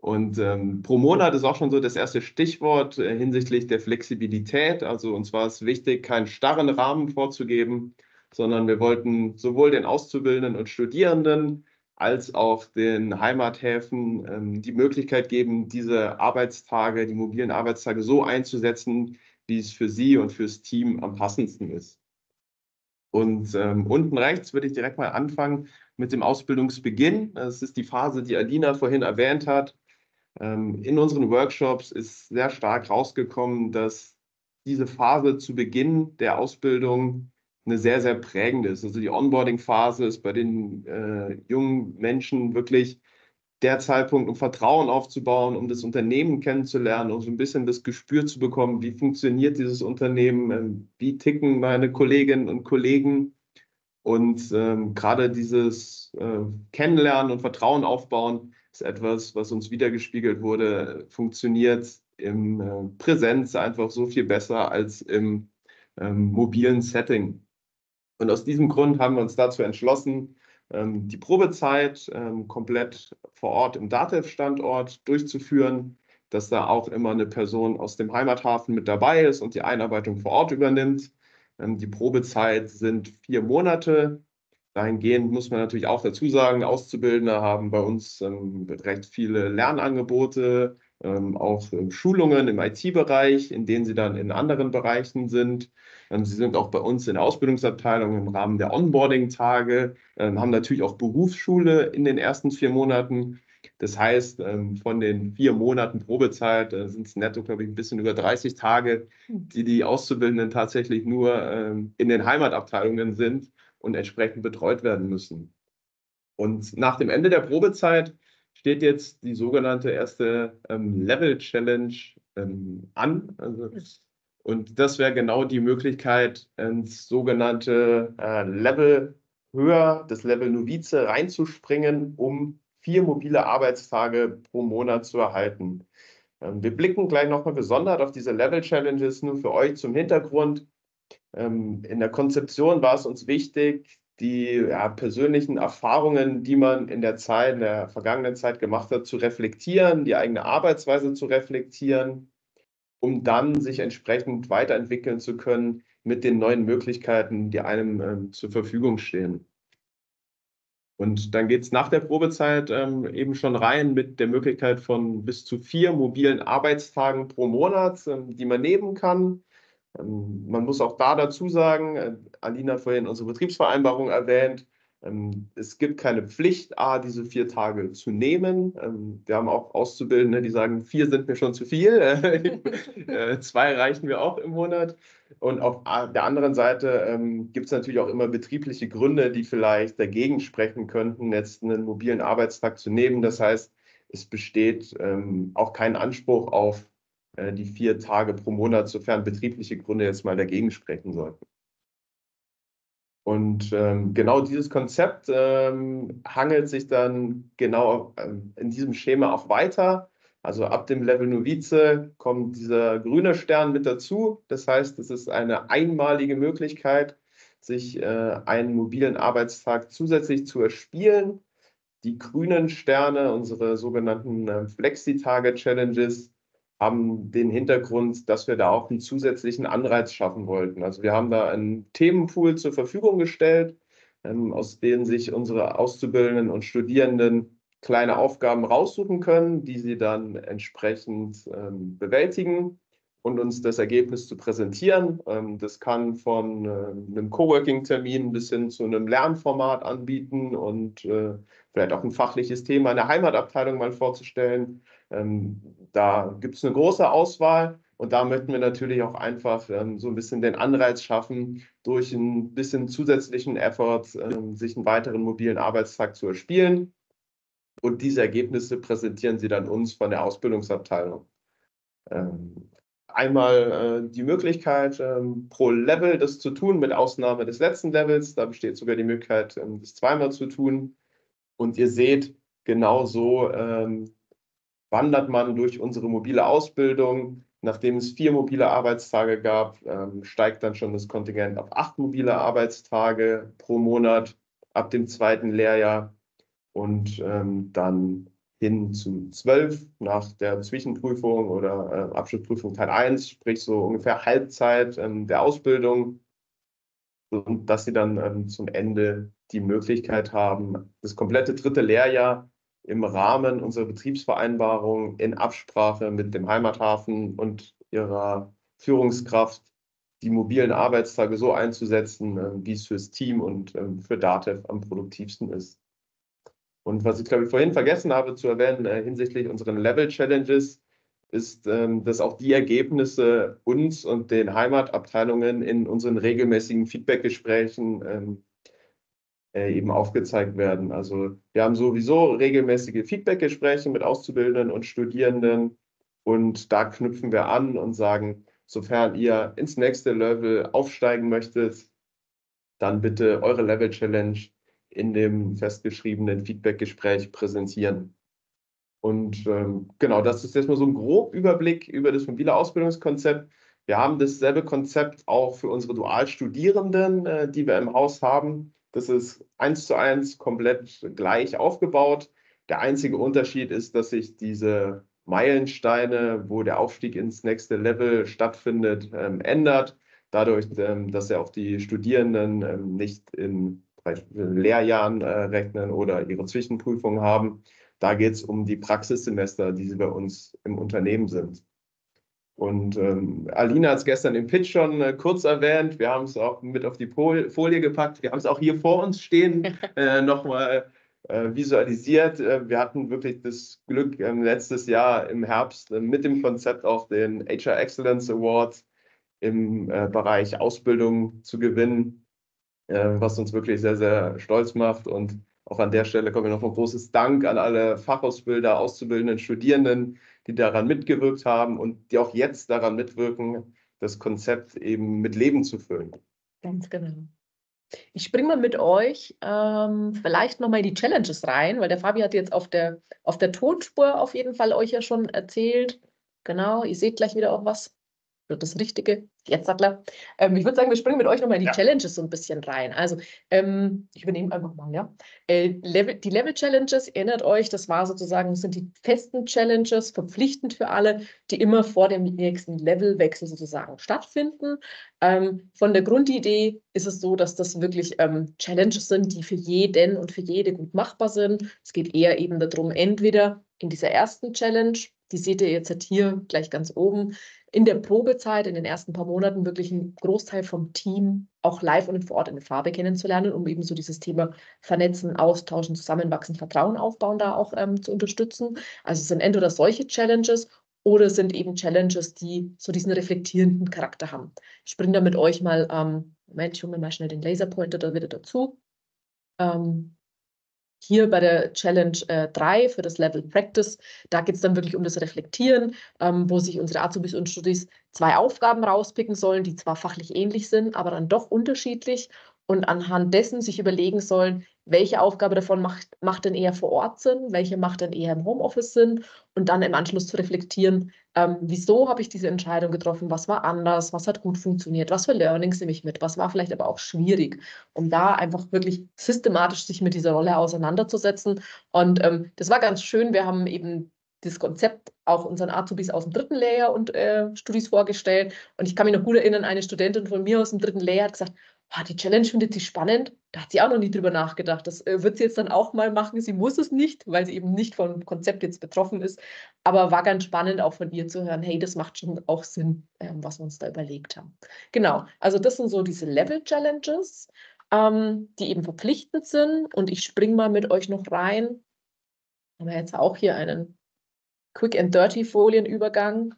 Und ähm, pro Monat ist auch schon so das erste Stichwort äh, hinsichtlich der Flexibilität. Also uns war es wichtig, keinen starren Rahmen vorzugeben, sondern wir wollten sowohl den Auszubildenden und Studierenden als auch den Heimathäfen ähm, die Möglichkeit geben, diese Arbeitstage, die mobilen Arbeitstage so einzusetzen, wie es für sie und fürs Team am passendsten ist. Und ähm, unten rechts würde ich direkt mal anfangen mit dem Ausbildungsbeginn. Das ist die Phase, die Alina vorhin erwähnt hat. Ähm, in unseren Workshops ist sehr stark rausgekommen, dass diese Phase zu Beginn der Ausbildung eine sehr, sehr prägende ist. Also die Onboarding-Phase ist bei den äh, jungen Menschen wirklich der Zeitpunkt, um Vertrauen aufzubauen, um das Unternehmen kennenzulernen, um so ein bisschen das Gespür zu bekommen, wie funktioniert dieses Unternehmen, wie ticken meine Kolleginnen und Kollegen. Und ähm, gerade dieses äh, Kennenlernen und Vertrauen aufbauen ist etwas, was uns wiedergespiegelt wurde, funktioniert im äh, Präsenz einfach so viel besser als im ähm, mobilen Setting. Und aus diesem Grund haben wir uns dazu entschlossen, ähm, die Probezeit ähm, komplett vor Ort im DATEV-Standort durchzuführen, dass da auch immer eine Person aus dem Heimathafen mit dabei ist und die Einarbeitung vor Ort übernimmt. Ähm, die Probezeit sind vier Monate. Dahingehend muss man natürlich auch dazu sagen, Auszubildende haben bei uns ähm, recht viele Lernangebote, ähm, auch ähm, Schulungen im I T-Bereich, in denen sie dann in anderen Bereichen sind. Ähm, sie sind auch bei uns in der Ausbildungsabteilung im Rahmen der Onboarding-Tage, ähm, haben natürlich auch Berufsschule in den ersten vier Monaten. Das heißt, ähm, von den vier Monaten Probezeit äh, sind es netto, glaube ich, ein bisschen über dreißig Tage, die die Auszubildenden tatsächlich nur ähm, in den Heimatabteilungen sind und entsprechend betreut werden müssen. Und nach dem Ende der Probezeit steht jetzt die sogenannte erste ähm, Level-Challenge ähm, an. Also, und das wäre genau die Möglichkeit, ins sogenannte äh, Level höher, das Level Novize reinzuspringen, um vier mobile Arbeitstage pro Monat zu erhalten. Ähm, wir blicken gleich nochmal gesondert auf diese Level-Challenges, nur für euch zum Hintergrund. In der Konzeption war es uns wichtig, die ja, persönlichen Erfahrungen, die man in der Zeit, in der vergangenen Zeit gemacht hat, zu reflektieren, die eigene Arbeitsweise zu reflektieren, um dann sich entsprechend weiterentwickeln zu können mit den neuen Möglichkeiten, die einem ähm, zur Verfügung stehen. Und dann geht es nach der Probezeit ähm, eben schon rein mit der Möglichkeit von bis zu vier mobilen Arbeitstagen pro Monat, ähm, die man nehmen kann. Man muss auch da dazu sagen, Alina hat vorhin unsere Betriebsvereinbarung erwähnt, es gibt keine Pflicht, A, diese vier Tage zu nehmen. Wir haben auch Auszubildende, die sagen, vier sind mir schon zu viel, zwei reichen mir auch im Monat. Und auf der anderen Seite gibt es natürlich auch immer betriebliche Gründe, die vielleicht dagegen sprechen könnten, jetzt einen mobilen Arbeitstag zu nehmen. Das heißt, es besteht auch kein Anspruch auf die vier Tage pro Monat, sofern betriebliche Gründe jetzt mal dagegen sprechen sollten. Und ähm, genau dieses Konzept ähm, hangelt sich dann genau ähm, in diesem Schema auch weiter. Also ab dem Level Novize kommt dieser grüne Stern mit dazu. Das heißt, es ist eine einmalige Möglichkeit, sich äh, einen mobilen Arbeitstag zusätzlich zu erspielen. Die grünen Sterne, unsere sogenannten äh, Flexi-Tage-Challenges, haben den Hintergrund, dass wir da auch einen zusätzlichen Anreiz schaffen wollten. Also wir haben da einen Themenpool zur Verfügung gestellt, ähm, aus denen sich unsere Auszubildenden und Studierenden kleine Aufgaben raussuchen können, die sie dann entsprechend ähm, bewältigen und uns das Ergebnis zu präsentieren. Ähm, das kann von äh, einem Coworking-Termin bis hin zu einem Lernformat anbieten und äh, vielleicht auch ein fachliches Thema in der Heimatabteilung mal vorzustellen. Da gibt es eine große Auswahl und da möchten wir natürlich auch einfach ähm, so ein bisschen den Anreiz schaffen, durch ein bisschen zusätzlichen Effort ähm, sich einen weiteren mobilen Arbeitstag zu erspielen. Und diese Ergebnisse präsentieren Sie dann uns von der Ausbildungsabteilung. Ähm, einmal äh, die Möglichkeit, ähm, pro Level das zu tun, mit Ausnahme des letzten Levels. Da besteht sogar die Möglichkeit, ähm, das zweimal zu tun. Und ihr seht genauso, ähm, wandert man durch unsere mobile Ausbildung. Nachdem es vier mobile Arbeitstage gab, steigt dann schon das Kontingent auf acht mobile Arbeitstage pro Monat ab dem zweiten Lehrjahr und dann hin zu zwölf nach der Zwischenprüfung oder Abschlussprüfung Teil eins, sprich so ungefähr Halbzeit der Ausbildung, und dass sie dann zum Ende die Möglichkeit haben, das komplette dritte Lehrjahr im Rahmen unserer Betriebsvereinbarung in Absprache mit dem Heimathafen und ihrer Führungskraft die mobilen Arbeitstage so einzusetzen, wie es fürs Team und für DATEV am produktivsten ist. Und was ich, glaube ich, vorhin vergessen habe zu erwähnen hinsichtlich unseren Level-Challenges, ist, dass auch die Ergebnisse uns und den Heimatabteilungen in unseren regelmäßigen Feedbackgesprächen eben aufgezeigt werden. Also wir haben sowieso regelmäßige Feedbackgespräche mit Auszubildenden und Studierenden und da knüpfen wir an und sagen, sofern ihr ins nächste Level aufsteigen möchtet, dann bitte eure Level Challenge in dem festgeschriebenen Feedbackgespräch präsentieren. Und ähm, genau, das ist jetzt mal so ein grober Überblick über das mobile Ausbildungskonzept. Wir haben dasselbe Konzept auch für unsere Dualstudierenden, äh, die wir im Haus haben. Das ist eins zu eins komplett gleich aufgebaut. Der einzige Unterschied ist, dass sich diese Meilensteine, wo der Aufstieg ins nächste Level stattfindet, ähm, ändert. Dadurch, ähm, dass ja auch die Studierenden ähm, nicht in Lehrjahren äh, rechnen oder ihre Zwischenprüfungen haben. Da geht es um die Praxissemester, die bei uns im Unternehmen sind. Und ähm, Alina hat es gestern im Pitch schon äh, kurz erwähnt. Wir haben es auch mit auf die Pol- Folie gepackt. Wir haben es auch hier vor uns stehen äh, nochmal äh, visualisiert. Äh, wir hatten wirklich das Glück, äh, letztes Jahr im Herbst äh, mit dem Konzept auch den H R Excellence Award im äh, Bereich Ausbildung zu gewinnen, äh, was uns wirklich sehr, sehr stolz macht. Und auch an der Stelle kommt mir noch ein großes Dank an alle Fachausbilder, Auszubildenden, Studierenden, die daran mitgewirkt haben und die auch jetzt daran mitwirken, das Konzept eben mit Leben zu füllen. Ganz genau. Ich springe mal mit euch ähm, vielleicht nochmal in die Challenges rein, weil der Fabi hat jetzt auf der, auf der Tonspur auf jeden Fall euch ja schon erzählt. Genau, ihr seht gleich wieder auch was. Das Richtige, jetzt Sattler. Ähm, ich würde sagen, wir springen mit euch nochmal in die ja. Challenges so ein bisschen rein. Also, ähm, ich übernehme einfach mal, ja. Äh, Level, die Level-Challenges, erinnert euch, das war sozusagen, das sind die festen Challenges, verpflichtend für alle, die immer vor dem nächsten Levelwechsel sozusagen stattfinden. Ähm, von der Grundidee ist es so, dass das wirklich ähm, Challenges sind, die für jeden und für jede gut machbar sind. Es geht eher eben darum, entweder in dieser ersten Challenge, die seht ihr jetzt hier gleich ganz oben, in der Probezeit, in den ersten paar Monaten wirklich einen Großteil vom Team auch live und vor Ort in der Farbe kennenzulernen, um eben so dieses Thema Vernetzen, Austauschen, Zusammenwachsen, Vertrauen aufbauen da auch ähm, zu unterstützen. Also es sind entweder solche Challenges oder es sind eben Challenges, die so diesen reflektierenden Charakter haben. Ich springe da mit euch mal, ähm, Moment, ich hole mir mal schnell den Laserpointer da wieder dazu. Ähm, Hier bei der Challenge äh, drei für das Level Practice, da geht es dann wirklich um das Reflektieren, ähm, wo sich unsere Azubis und Studis zwei Aufgaben rauspicken sollen, die zwar fachlich ähnlich sind, aber dann doch unterschiedlich und anhand dessen sich überlegen sollen, welche Aufgabe davon macht, macht denn eher vor Ort Sinn, welche macht denn eher im Homeoffice Sinn und dann im Anschluss zu reflektieren, ähm, wieso habe ich diese Entscheidung getroffen, was war anders, was hat gut funktioniert, was für Learnings nehme ich mit, was war vielleicht aber auch schwierig, um da einfach wirklich systematisch sich mit dieser Rolle auseinanderzusetzen. Und ähm, das war ganz schön, wir haben eben das Konzept auch unseren Azubis aus dem dritten Lehrjahr und äh, Studis vorgestellt und ich kann mich noch gut erinnern, eine Studentin von mir aus dem dritten Lehrjahr hat gesagt, die Challenge findet sie spannend, da hat sie auch noch nie drüber nachgedacht. Das wird sie jetzt dann auch mal machen. Sie muss es nicht, weil sie eben nicht vom Konzept jetzt betroffen ist. Aber war ganz spannend auch von ihr zu hören, hey, das macht schon auch Sinn, was wir uns da überlegt haben. Genau, also das sind so diese Level-Challenges, ähm, die eben verpflichtend sind. Und ich springe mal mit euch noch rein. Haben wir jetzt auch hier einen Quick-and-Dirty-Folien-Übergang.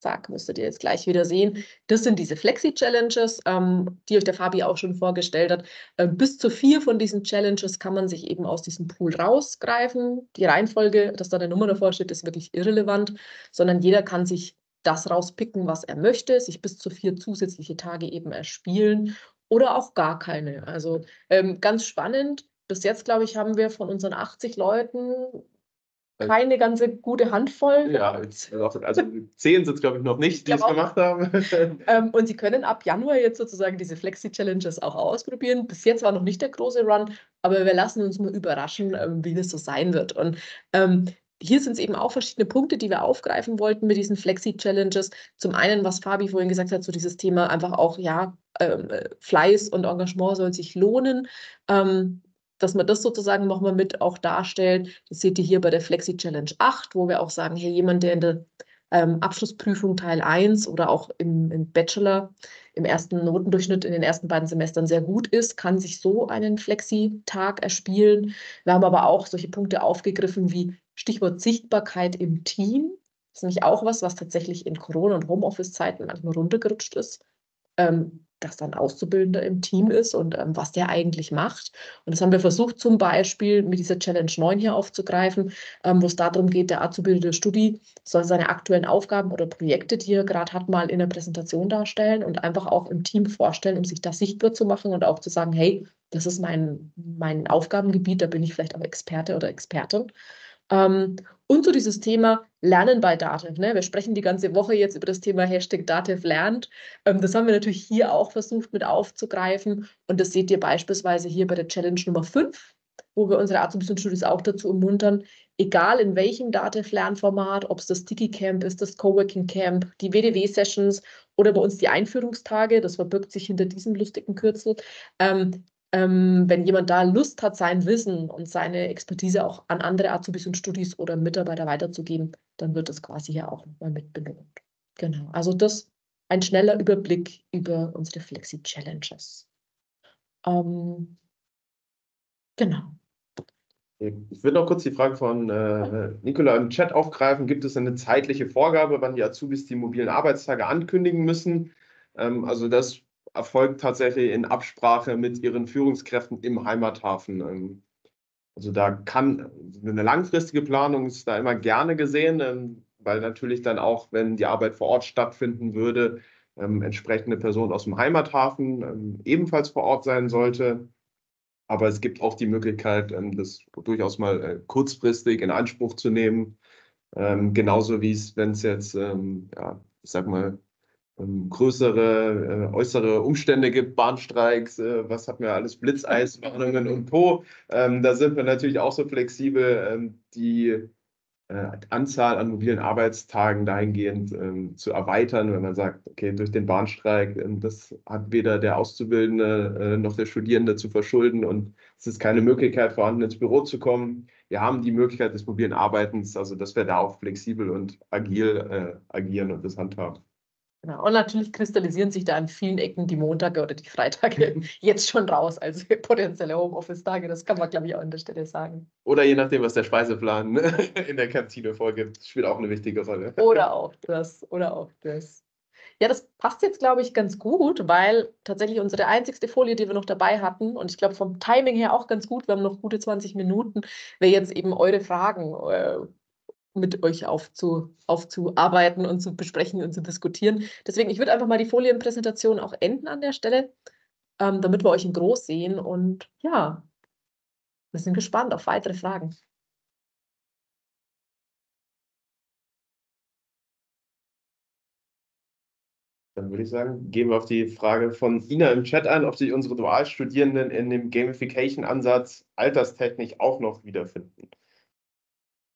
Zack, müsstet ihr jetzt gleich wieder sehen. Das sind diese Flexi-Challenges, ähm, die euch der Fabi auch schon vorgestellt hat. Ähm, bis zu vier von diesen Challenges kann man sich eben aus diesem Pool rausgreifen. Die Reihenfolge, dass da eine Nummer davor steht, ist wirklich irrelevant, sondern jeder kann sich das rauspicken, was er möchte, sich bis zu vier zusätzliche Tage eben erspielen oder auch gar keine. Also ähm, ganz spannend. Bis jetzt, glaube ich, haben wir von unseren achtzig Leuten keine ganze gute Handvoll. Ja, also zehn sind es, glaube ich, noch nicht, die es gemacht haben. Ähm, und Sie können ab Januar jetzt sozusagen diese Flexi-Challenges auch ausprobieren. Bis jetzt war noch nicht der große Run, aber wir lassen uns mal überraschen, ähm, wie das so sein wird. Und ähm, hier sind es eben auch verschiedene Punkte, die wir aufgreifen wollten mit diesen Flexi-Challenges. Zum einen, was Fabi vorhin gesagt hat, so dieses Thema einfach auch, ja, ähm, Fleiß und Engagement soll sich lohnen. Ähm, dass man das sozusagen nochmal mit auch darstellt. Das seht ihr hier bei der Flexi-Challenge acht, wo wir auch sagen, hey, jemand, der in der ähm, Abschlussprüfung Teil eins oder auch im, im Bachelor, im ersten Notendurchschnitt in den ersten beiden Semestern sehr gut ist, kann sich so einen Flexi-Tag erspielen. Wir haben aber auch solche Punkte aufgegriffen wie Stichwort Sichtbarkeit im Team. Das ist nämlich auch was, was tatsächlich in Corona- und Homeoffice-Zeiten manchmal runtergerutscht ist. Ähm, dass dann Auszubildender im Team ist und ähm, was der eigentlich macht. Und das haben wir versucht, zum Beispiel mit dieser Challenge neun hier aufzugreifen, ähm, wo es darum geht, der azubildende Studi soll seine aktuellen Aufgaben oder Projekte, die er gerade hat, mal in der Präsentation darstellen und einfach auch im Team vorstellen, um sich das sichtbar zu machen und auch zu sagen, hey, das ist mein, mein Aufgabengebiet, da bin ich vielleicht auch Experte oder Expertin. Ähm, Und so dieses Thema Lernen bei DATEV. Ne? Wir sprechen die ganze Woche jetzt über das Thema Hashtag DATEV lernt. Ähm, das haben wir natürlich hier auch versucht mit aufzugreifen. Und das seht ihr beispielsweise hier bei der Challenge Nummer fünf, wo wir unsere Azubis und Studis auch dazu ermuntern, egal in welchem DATEV-Lernformat, ob es das Tiki-Camp ist, das Coworking-Camp, die W D W-Sessions oder bei uns die Einführungstage, das verbirgt sich hinter diesem lustigen Kürzel, ähm, Ähm, wenn jemand da Lust hat, sein Wissen und seine Expertise auch an andere Azubis und Studis oder Mitarbeiter weiterzugeben, dann wird das quasi hier auch nochmal mit belohnt. Genau, also das ein schneller Überblick über unsere Flexi-Challenges. Ähm, genau. Ich würde noch kurz die Frage von äh, Nicola im Chat aufgreifen. Gibt es eine zeitliche Vorgabe, wann die Azubis die mobilen Arbeitstage ankündigen müssen? Ähm, also das erfolgt tatsächlich in Absprache mit ihren Führungskräften im Heimathafen. Also da kann eine langfristige Planung ist da immer gerne gesehen, weil natürlich dann auch, wenn die Arbeit vor Ort stattfinden würde, entsprechende Person aus dem Heimathafen ebenfalls vor Ort sein sollte. Aber es gibt auch die Möglichkeit, das durchaus mal kurzfristig in Anspruch zu nehmen. Genauso wie es, wenn es jetzt, ja, ich sag mal, größere äh, äußere Umstände gibt, Bahnstreiks, äh, was hat mir alles, Blitzeiswarnungen und Co. Ähm, da sind wir natürlich auch so flexibel, ähm, die äh, Anzahl an mobilen Arbeitstagen dahingehend ähm, zu erweitern, wenn man sagt, okay, durch den Bahnstreik, ähm, das hat weder der Auszubildende äh, noch der Studierende zu verschulden und es ist keine Möglichkeit vorhanden, ins Büro zu kommen. Wir haben die Möglichkeit des mobilen Arbeitens, also dass wir da auch flexibel und agil äh, agieren und das handhaben. Genau. Und natürlich kristallisieren sich da an vielen Ecken die Montage oder die Freitage jetzt schon raus als potenzielle Homeoffice-Tage. Das kann man, glaube ich, auch an der Stelle sagen. Oder je nachdem, was der Speiseplan in der Kantine vorgibt, spielt auch eine wichtige Rolle. Oder auch das, oder auch das. Ja, das passt jetzt, glaube ich, ganz gut, weil tatsächlich unsere einzigste Folie, die wir noch dabei hatten, und ich glaube vom Timing her auch ganz gut, wir haben noch gute zwanzig Minuten, wäre jetzt eben eure Fragen äh, mit euch aufzu, aufzuarbeiten und zu besprechen und zu diskutieren. Deswegen, ich würde einfach mal die Folienpräsentation auch enden an der Stelle, ähm, damit wir euch in groß sehen. Und ja, wir sind gespannt auf weitere Fragen. Dann würde ich sagen, gehen wir auf die Frage von Ina im Chat ein, ob sich unsere Dualstudierenden in dem Gamification-Ansatz alterstechnisch auch noch wiederfinden.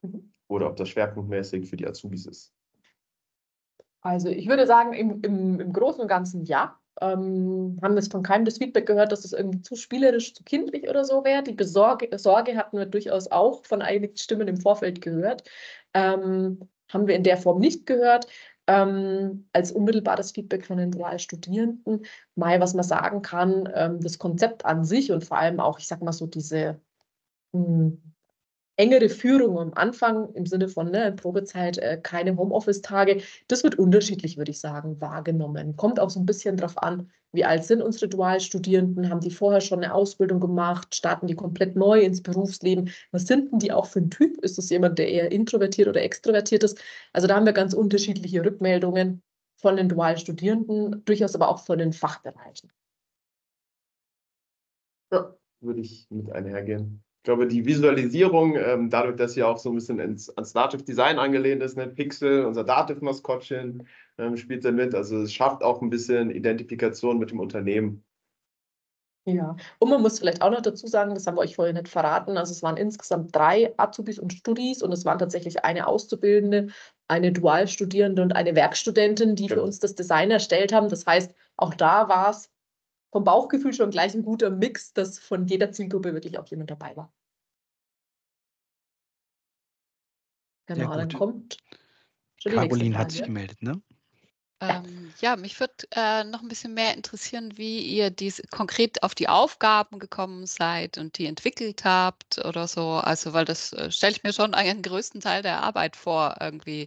Mhm. Oder ob das schwerpunktmäßig für die Azubis ist? Also ich würde sagen, im, im, im Großen und Ganzen ja. Ähm, haben jetzt von keinem das Feedback gehört, dass das irgendwie zu spielerisch, zu kindlich oder so wäre. Die Besorge, Sorge hatten wir durchaus auch von einigen Stimmen im Vorfeld gehört. Ähm, haben wir in der Form nicht gehört. Ähm, als unmittelbares Feedback von den Dualstudierenden. Mai, was man sagen kann, ähm, das Konzept an sich und vor allem auch, ich sag mal so, diese mh, engere Führung am Anfang im Sinne von ne, Probezeit, äh, keine Homeoffice-Tage, das wird unterschiedlich, würde ich sagen, wahrgenommen. Kommt auch so ein bisschen drauf an, wie alt sind unsere Dualstudierenden, haben die vorher schon eine Ausbildung gemacht, starten die komplett neu ins Berufsleben, was sind denn die auch für ein Typ? Ist das jemand, der eher introvertiert oder extrovertiert ist? Also da haben wir ganz unterschiedliche Rückmeldungen von den Dualstudierenden, durchaus aber auch von den Fachbereichen. Ja, würde ich mit einhergehen. Ich glaube, die Visualisierung, ähm, dadurch, dass sie auch so ein bisschen ins, ans DATEV-Design angelehnt ist, ne? Pixel, unser DATEV-Maskottchen, ähm, spielt da mit. Also es schafft auch ein bisschen Identifikation mit dem Unternehmen. Ja, und man muss vielleicht auch noch dazu sagen, das haben wir euch vorhin nicht verraten, also es waren insgesamt drei Azubis und Studis und es waren tatsächlich eine Auszubildende, eine Dualstudierende und eine Werkstudentin, die ja. für uns das Design erstellt haben. Das heißt, auch da war es vom Bauchgefühl schon gleich ein guter Mix, dass von jeder Zielgruppe wirklich auch jemand dabei war. Genau, ja, dann kommt. Caroline hat sich gemeldet, ne? Ähm, ja, mich würde äh, noch ein bisschen mehr interessieren, wie ihr dies konkret auf die Aufgaben gekommen seid und die entwickelt habt oder so. Also, weil das äh, stelle ich mir schon einen größten Teil der Arbeit vor, irgendwie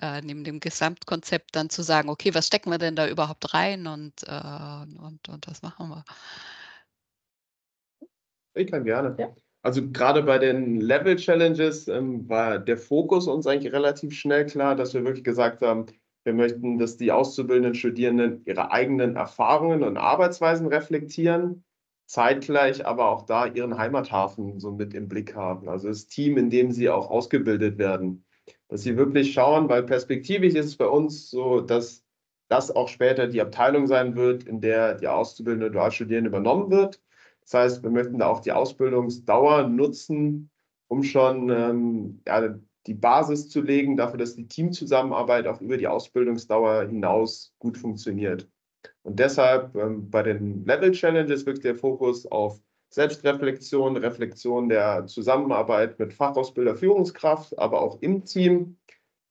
äh, neben dem Gesamtkonzept dann zu sagen, okay, was stecken wir denn da überhaupt rein und, äh, und, und was machen wir? Ich kann gerne. Ja. Also gerade bei den Level-Challenges ähm, war der Fokus uns eigentlich relativ schnell klar, dass wir wirklich gesagt haben, wir möchten, dass die auszubildenden Studierenden ihre eigenen Erfahrungen und Arbeitsweisen reflektieren. zeitgleich aber auch da ihren Heimathafen so mit im Blick haben. Also das Team, in dem sie auch ausgebildet werden. Dass sie wirklich schauen, weil perspektivisch ist es bei uns so, dass das auch später die Abteilung sein wird, in der die auszubildende Dualstudierende übernommen wird. Das heißt, wir möchten da auch die Ausbildungsdauer nutzen, um schon ähm, ja, die Basis zu legen, dafür, dass die Teamzusammenarbeit auch über die Ausbildungsdauer hinaus gut funktioniert. Und deshalb ähm, bei den Level-Challenges wirklich der Fokus auf Selbstreflexion, Reflexion der Zusammenarbeit mit Fachausbilder, Führungskraft, aber auch im Team.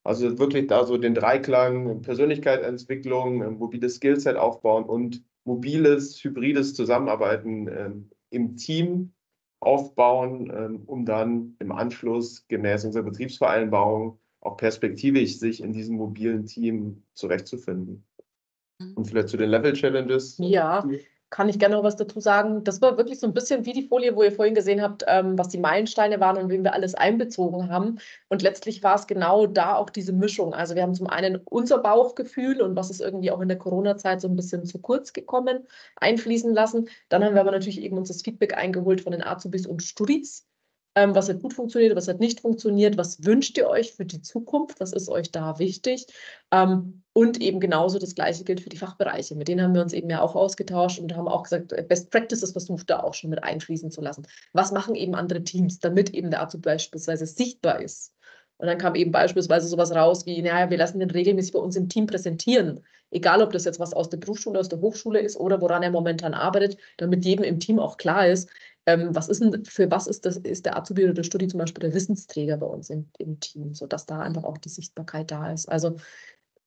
Also wirklich da so den Dreiklang Persönlichkeitsentwicklung, mobiles Skillset aufbauen und mobiles, hybrides Zusammenarbeiten äh, im Team aufbauen, äh, um dann im Anschluss gemäß unserer Betriebsvereinbarung auch perspektivisch sich in diesem mobilen Team zurechtzufinden. Und vielleicht zu den Level-Challenges. Ja, kann ich gerne noch was dazu sagen. Das war wirklich so ein bisschen wie die Folie, wo ihr vorhin gesehen habt, ähm, was die Meilensteine waren und wen wir alles einbezogen haben. Und letztlich war es genau da auch diese Mischung. Also wir haben zum einen unser Bauchgefühl und was ist irgendwie auch in der Corona-Zeit so ein bisschen zu kurz gekommen, einfließen lassen. Dann haben wir aber natürlich eben uns das Feedback eingeholt von den Azubis und Studis. Ähm, was hat gut funktioniert, was hat nicht funktioniert, was wünscht ihr euch für die Zukunft, was ist euch da wichtig? Ähm, und eben genauso das Gleiche gilt für die Fachbereiche. Mit denen haben wir uns eben ja auch ausgetauscht und haben auch gesagt, Best Practices versucht da auch schon mit einfließen zu lassen. Was machen eben andere Teams, damit eben der Azubi beispielsweise sichtbar ist? Und dann kam eben beispielsweise sowas raus wie, naja, wir lassen den regelmäßig bei uns im Team präsentieren. Egal, ob das jetzt was aus der Berufsschule, aus der Hochschule ist oder woran er momentan arbeitet, damit jedem im Team auch klar ist, ähm, was ist denn, für was ist, das, ist der Azubi oder der Studi zum Beispiel der Wissensträger bei uns im, im Team, sodass da einfach auch die Sichtbarkeit da ist. Also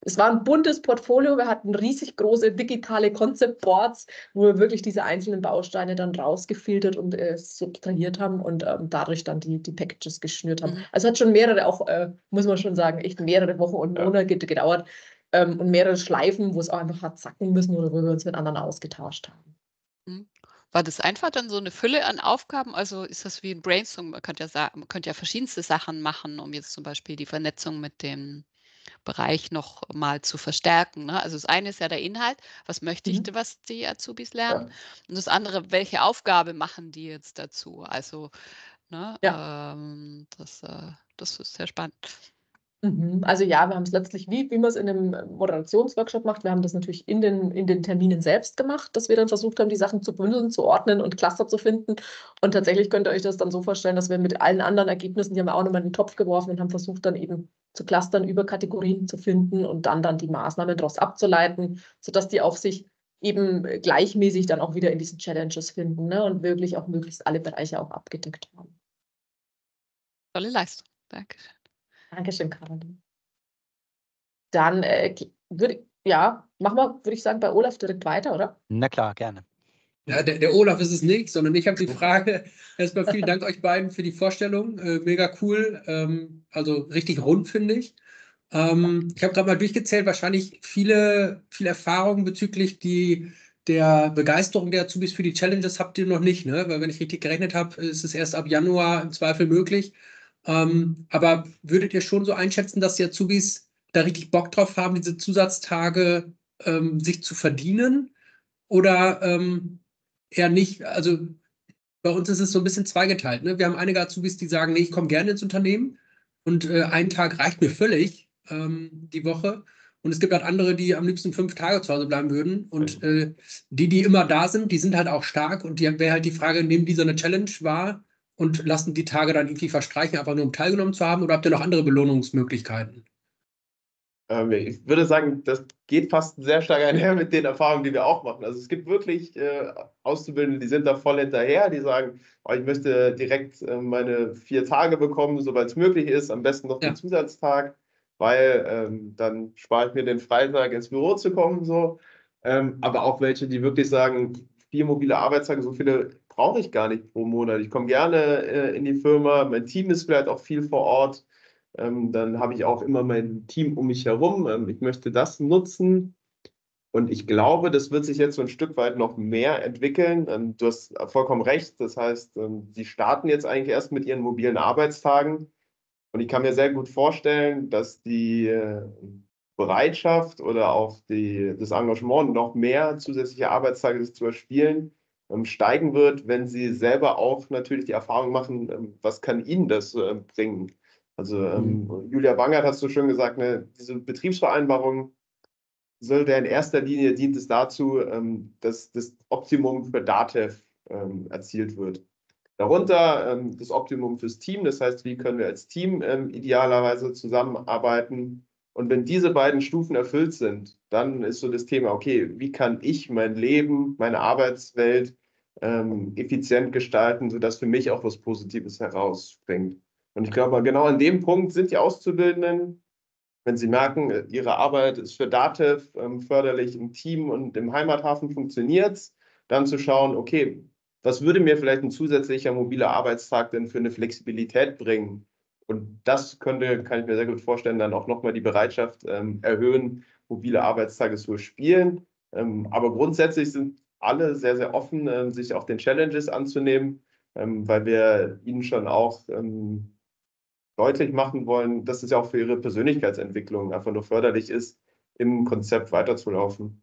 es war ein buntes Portfolio, wir hatten riesig große digitale Concept-Boards, wo wir wirklich diese einzelnen Bausteine dann rausgefiltert und äh, subtrahiert haben und ähm, dadurch dann die, die Packages geschnürt haben. Also hat schon mehrere, auch äh, muss man schon sagen, echt mehrere Wochen und Monate gedauert ähm, und mehrere Schleifen, wo es auch einfach hat sacken müssen oder wo wir uns mit anderen ausgetauscht haben. War das einfach dann so eine Fülle an Aufgaben? Also ist das wie ein Brainstorm? Man könnte ja, sagen, man könnte ja verschiedenste Sachen machen, um jetzt zum Beispiel die Vernetzung mit dem Bereich noch mal zu verstärken. Ne? Also das eine ist ja der Inhalt, was möchte mhm. ich, was die Azubis lernen? Ja. Und das andere, welche Aufgabe machen die jetzt dazu? Also ne, ja. ähm, das, äh, das ist sehr spannend. Mhm. Also ja, wir haben es letztlich, wie, wie man es in einem Moderationsworkshop macht, wir haben das natürlich in den, in den Terminen selbst gemacht, dass wir dann versucht haben, die Sachen zu bündeln, zu ordnen und Cluster zu finden. Und tatsächlich könnt ihr euch das dann so vorstellen, dass wir mit allen anderen Ergebnissen, die haben wir auch nochmal in den Topf geworfen und haben versucht, dann eben zu clustern, über Kategorien zu finden und dann dann die Maßnahmen daraus abzuleiten, sodass die auch sich eben gleichmäßig dann auch wieder in diesen Challenges finden, ne, und wirklich auch möglichst alle Bereiche auch abgedeckt haben. Tolle Leistung. Dankeschön. Dankeschön, Caroline. Dann äh, würde ja, machen wir, würde ich sagen, bei Olaf direkt weiter, oder? Na klar, gerne. Ja, der, der Olaf ist es nicht, sondern ich habe die Frage. Erstmal vielen Dank euch beiden für die Vorstellung. Äh, mega cool. Ähm, also richtig rund, finde ich. Ähm, ich habe gerade mal durchgezählt, wahrscheinlich viele, viele Erfahrungen bezüglich die, der Begeisterung der Azubis für die Challenges habt ihr noch nicht, ne? Weil wenn ich richtig gerechnet habe, ist es erst ab Januar im Zweifel möglich. Ähm, aber würdet ihr schon so einschätzen, dass die Azubis da richtig Bock drauf haben, diese Zusatztage ähm, sich zu verdienen? Oder ähm, eher nicht, also bei uns ist es so ein bisschen zweigeteilt. Ne? Wir haben einige Azubis, die sagen, nee, ich komme gerne ins Unternehmen und äh, ein Tag reicht mir völlig ähm, die Woche. Und es gibt halt andere, die am liebsten fünf Tage zu Hause bleiben würden. Und äh, die, die immer da sind, die sind halt auch stark. Und die wäre halt die Frage, nehmen die so eine Challenge wahr und lassen die Tage dann irgendwie verstreichen, einfach nur um teilgenommen zu haben? Oder habt ihr noch andere Belohnungsmöglichkeiten? Ich würde sagen, das geht fast sehr stark einher mit den Erfahrungen, die wir auch machen. Also es gibt wirklich äh, Auszubildende, die sind da voll hinterher, die sagen, oh, ich möchte direkt äh, meine vier Tage bekommen, sobald es möglich ist, am besten noch ja. den Zusatztag, weil ähm, dann spare ich mir den Freitag ins Büro zu kommen. So. Ähm, aber auch welche, die wirklich sagen, vier mobile Arbeitstage, so viele brauche ich gar nicht pro Monat. Ich komme gerne äh, in die Firma, mein Team ist vielleicht auch viel vor Ort. Ähm, dann habe ich auch immer mein Team um mich herum. Ähm, ich möchte das nutzen. Und ich glaube, das wird sich jetzt so ein Stück weit noch mehr entwickeln. Ähm, du hast vollkommen recht. Das heißt, ähm, sie starten jetzt eigentlich erst mit ihren mobilen Arbeitstagen. Und ich kann mir sehr gut vorstellen, dass die äh, Bereitschaft oder auch die, das Engagement, noch mehr zusätzliche Arbeitstage zu erspielen, steigen wird, wenn sie selber auch natürlich die Erfahrung machen, was kann ihnen das bringen. Also mhm. Julia Bangert, hast du schon gesagt, ne, diese Betriebsvereinbarung soll der in erster Linie dient es dazu, dass das Optimum für DATEV erzielt wird. Darunter das Optimum fürs Team, das heißt, wie können wir als Team idealerweise zusammenarbeiten. Und wenn diese beiden Stufen erfüllt sind, dann ist so das Thema, okay, wie kann ich mein Leben, meine Arbeitswelt ähm, effizient gestalten, sodass für mich auch was Positives herausspringt. Und ich glaube, genau an dem Punkt sind die Auszubildenden, wenn sie merken, ihre Arbeit ist für DATEV ähm, förderlich im Team und im Heimathafen funktioniert es, dann zu schauen, okay, was würde mir vielleicht ein zusätzlicher mobiler Arbeitstag denn für eine Flexibilität bringen? Und das könnte, kann ich mir sehr gut vorstellen, dann auch nochmal die Bereitschaft ähm, erhöhen, mobile Arbeitstage zu spielen. Ähm, aber grundsätzlich sind alle sehr, sehr offen, äh, sich auch den Challenges anzunehmen, ähm, weil wir ihnen schon auch ähm, deutlich machen wollen, dass es ja auch für ihre Persönlichkeitsentwicklung einfach nur förderlich ist, im Konzept weiterzulaufen.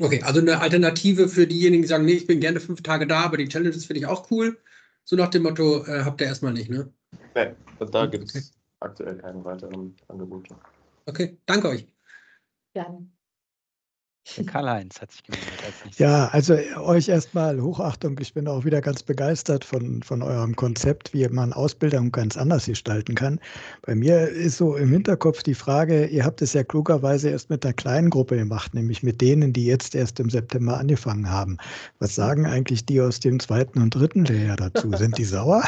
Okay, also eine Alternative für diejenigen, die sagen, nee, ich bin gerne fünf Tage da, aber die Challenges finde ich auch cool. So nach dem Motto, äh, habt ihr erstmal nicht, ne? Nein, da gibt es okay. aktuell keine weiteren Angebote. Okay, danke euch. Gerne. Ja. Karl-Heinz hat sich gemeldet. Als ja, also euch erstmal Hochachtung. Ich bin auch wieder ganz begeistert von, von eurem Konzept, wie man Ausbildung ganz anders gestalten kann. Bei mir ist so im Hinterkopf die Frage, ihr habt es ja klugerweise erst mit einer kleinen Gruppe gemacht, nämlich mit denen, die jetzt erst im September angefangen haben. Was sagen eigentlich die aus dem zweiten und dritten Lehrjahr dazu? Sind die sauer?